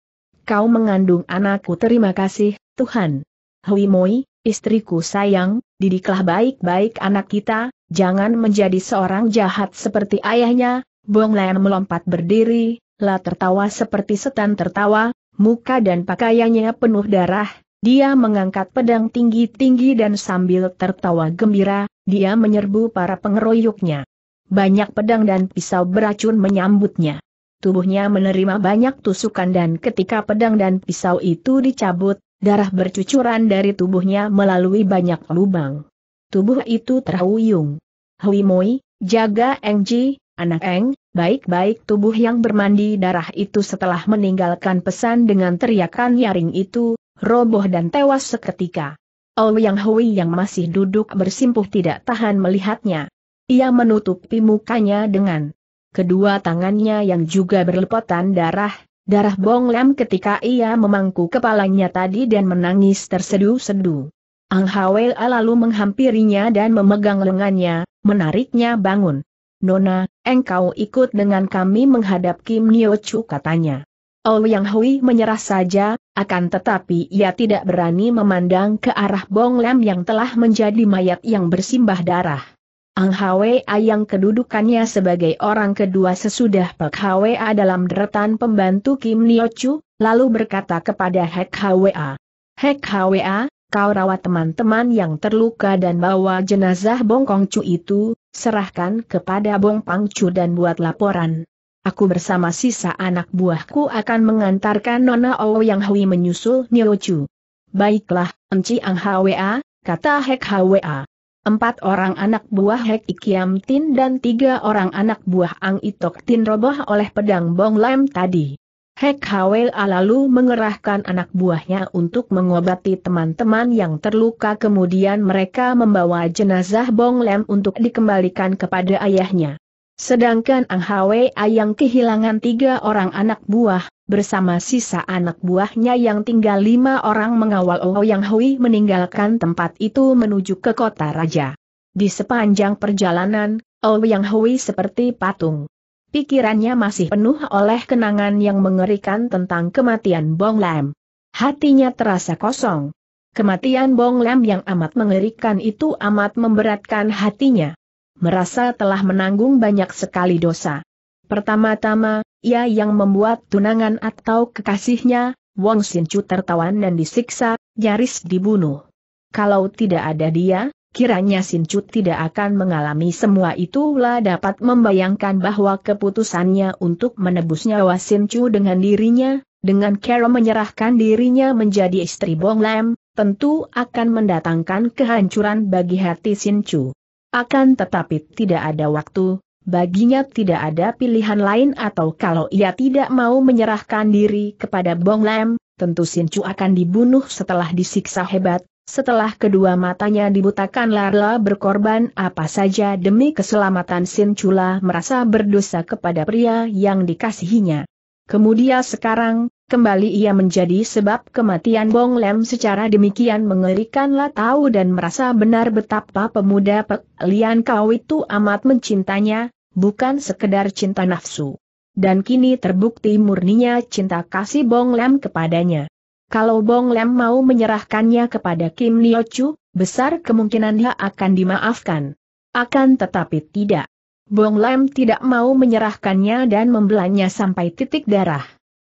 "Kau mengandung anakku, terima kasih, Tuhan. Hwi Moi, istriku sayang, didiklah baik-baik anak kita, jangan menjadi seorang jahat seperti ayahnya. Bong Lam melompat berdiri, lah tertawa seperti setan tertawa, muka dan pakaiannya penuh darah, dia mengangkat pedang tinggi-tinggi dan sambil tertawa gembira, dia menyerbu para pengeroyoknya. Banyak pedang dan pisau beracun menyambutnya. Tubuhnya menerima banyak tusukan dan ketika pedang dan pisau itu dicabut, darah bercucuran dari tubuhnya melalui banyak lubang. Tubuh itu terhuyung. Hwi Moi, jaga Eng Ji, anak Eng, baik-baik. Tubuh yang bermandi darah itu setelah meninggalkan pesan dengan teriakan nyaring itu, roboh dan tewas seketika. Ouyang Hui yang masih duduk bersimpuh tidak tahan melihatnya. Ia menutupi mukanya dengan kedua tangannya yang juga berlepotan darah. Darah Bong Lam ketika ia memangku kepalanya tadi dan menangis tersedu-sedu. Ang Hwa lalu menghampirinya dan memegang lengannya, menariknya bangun. Nona, engkau ikut dengan kami menghadap Kim Nio Chu, katanya. Ouyang Hui menyerah saja, akan tetapi ia tidak berani memandang ke arah Bong Lam yang telah menjadi mayat yang bersimbah darah. Ang Hwa yang kedudukannya sebagai orang kedua sesudah Pek Hwa dalam deretan pembantu Kim Nio Chu, lalu berkata kepada Hek Hwa, "Hek Hwa, kau rawat teman-teman yang terluka dan bawa jenazah Bong Pangcu itu, serahkan kepada Bong Pangcu dan buat laporan. Aku bersama sisa anak buahku akan mengantarkan Nona Ouyang Hui menyusul Nio Chu." "Baiklah, Enci Ang Hwa," kata Hek Hwa. 4 orang anak buah Hei Kiam Tin dan 3 orang anak buah Ang Itok Tin roboh oleh pedang Bong Lam tadi. Hek Hwa lalu mengerahkan anak buahnya untuk mengobati teman-teman yang terluka, kemudian mereka membawa jenazah Bong Lam untuk dikembalikan kepada ayahnya. Sedangkan Ang Hwa yang kehilangan 3 orang anak buah, bersama sisa anak buahnya yang tinggal 5 orang mengawal Ouyang Hui meninggalkan tempat itu menuju ke kota raja. Di sepanjang perjalanan, Ouyang Hui seperti patung. Pikirannya masih penuh oleh kenangan yang mengerikan tentang kematian Bong Lam. Hatinya terasa kosong. Kematian Bong Lam yang amat mengerikan itu amat memberatkan hatinya. Merasa telah menanggung banyak sekali dosa. Pertama-tama, ia yang membuat tunangan atau kekasihnya, Wang Sin Chu, tertawan dan disiksa, nyaris dibunuh. Kalau tidak ada dia, kiranya Sin Chu tidak akan mengalami semua itu. Lah dapat membayangkan bahwa keputusannya untuk menebus nyawa Sin Chu dengan dirinya, dengan cara menyerahkan dirinya menjadi istri Bong Lam, tentu akan mendatangkan kehancuran bagi hati Sin Chu. Akan tetapi tidak ada waktu, baginya tidak ada pilihan lain, atau kalau ia tidak mau menyerahkan diri kepada Bong Lam, tentu Sin Chu akan dibunuh setelah disiksa hebat, setelah kedua matanya dibutakan. Lala berkorban apa saja demi keselamatan Sin Chu, lah merasa berdosa kepada pria yang dikasihinya. Kemudian sekarang, kembali ia menjadi sebab kematian Bong Lam secara demikian mengerikanlah tahu dan merasa benar betapa pemuda Pek Lian Kau itu amat mencintanya, bukan sekedar cinta nafsu. Dan kini terbukti murninya cinta kasih Bong Lam kepadanya. Kalau Bong Lam mau menyerahkannya kepada Kim Nio Chu, besar kemungkinan dia akan dimaafkan. Akan tetapi tidak. Bong Lam tidak mau menyerahkannya dan membelanya sampai titik darah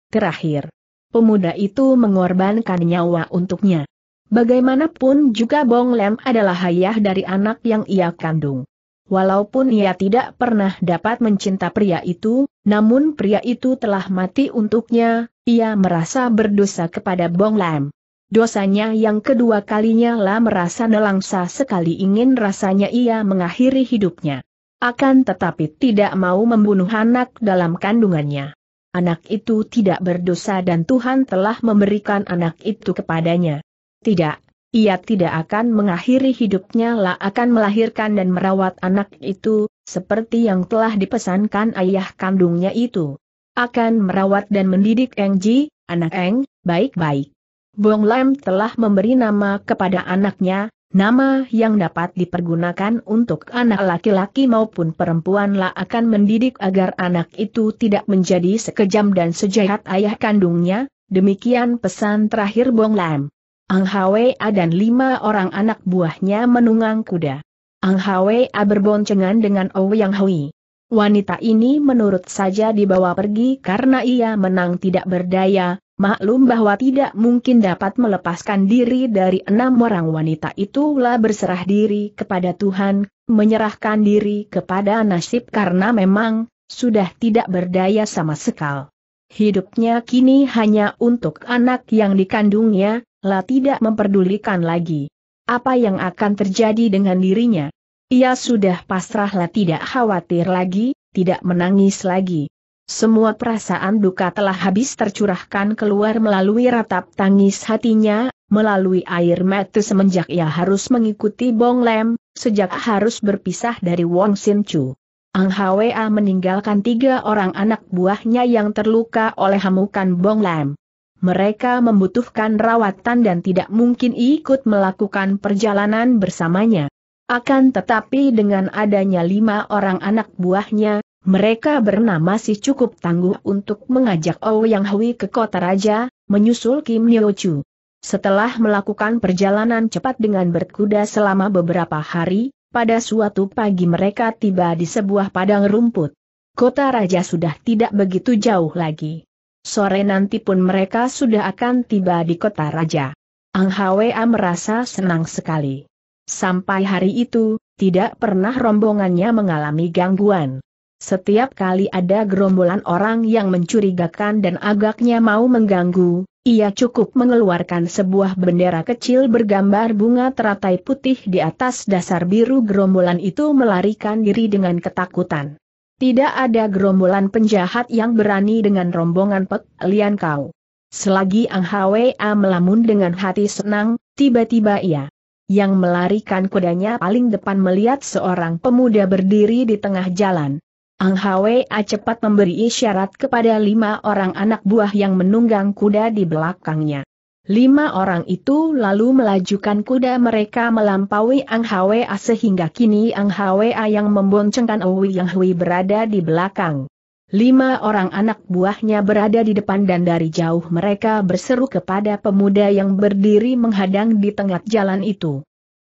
terakhir. Pemuda itu mengorbankan nyawa untuknya. Bagaimanapun juga Bong Lam adalah ayah dari anak yang ia kandung. Walaupun ia tidak pernah dapat mencinta pria itu, namun pria itu telah mati untuknya, ia merasa berdosa kepada Bong Lam. Dosanya yang kedua kalinya, lah merasa nelangsa sekali ingin rasanya ia mengakhiri hidupnya. Akan tetapi tidak mau membunuh anak dalam kandungannya. Anak itu tidak berdosa dan Tuhan telah memberikan anak itu kepadanya. Tidak, ia tidak akan mengakhiri hidupnya, lah akan melahirkan dan merawat anak itu, seperti yang telah dipesankan ayah kandungnya itu. Akan merawat dan mendidik Eng Ji, anak Eng, baik-baik. Bong Lam telah memberi nama kepada anaknya, nama yang dapat dipergunakan untuk anak laki-laki maupun perempuan, lah akan mendidik agar anak itu tidak menjadi sekejam dan sejahat ayah kandungnya, demikian pesan terakhir Bong Lam. Ang Hwa dan 5 orang anak buahnya menunggang kuda. Ang Hwa berboncengan dengan Ouyang Hui. Wanita ini menurut saja dibawa pergi karena ia menang tidak berdaya, maklum bahwa tidak mungkin dapat melepaskan diri dari 6 orang wanita itulah berserah diri kepada Tuhan, menyerahkan diri kepada nasib karena memang sudah tidak berdaya sama sekali. Hidupnya kini hanya untuk anak yang dikandungnya, lah tidak memperdulikan lagi apa yang akan terjadi dengan dirinya. Ia sudah pasrah lah tidak khawatir lagi, tidak menangis lagi. Semua perasaan duka telah habis tercurahkan keluar melalui ratap tangis hatinya, melalui air mata semenjak ia harus mengikuti Bong Lam, sejak harus berpisah dari Wang Sin Chu. Ang Hwa meninggalkan 3 orang anak buahnya yang terluka oleh hamukan Bong Lam. Mereka membutuhkan rawatan dan tidak mungkin ikut melakukan perjalanan bersamanya. Akan tetapi dengan adanya 5 orang anak buahnya, mereka bernama si cukup tangguh untuk mengajak Ouyang Hui ke kota raja, menyusul Kim Nio Chu. Setelah melakukan perjalanan cepat dengan berkuda selama beberapa hari, pada suatu pagi mereka tiba di sebuah padang rumput. Kota raja sudah tidak begitu jauh lagi. Sore nanti pun mereka sudah akan tiba di kota raja. Ang Hwa merasa senang sekali. Sampai hari itu, tidak pernah rombongannya mengalami gangguan. Setiap kali ada gerombolan orang yang mencurigakan dan agaknya mau mengganggu, ia cukup mengeluarkan sebuah bendera kecil bergambar bunga teratai putih di atas dasar biru. Gerombolan itu melarikan diri dengan ketakutan. Tidak ada gerombolan penjahat yang berani dengan rombongan Pek Lian Kau. Selagi Ang Hwa melamun dengan hati senang, tiba-tiba ia yang melarikan kudanya paling depan melihat seorang pemuda berdiri di tengah jalan. Ang Hwa cepat memberi isyarat kepada 5 orang anak buah yang menunggang kuda di belakangnya. 5 orang itu lalu melajukan kuda mereka melampaui Ang Hwa sehingga kini Ang Hwa yang memboncengkan Ouyang Hui berada di belakang. 5 orang anak buahnya berada di depan dan dari jauh mereka berseru kepada pemuda yang berdiri menghadang di tengah jalan itu.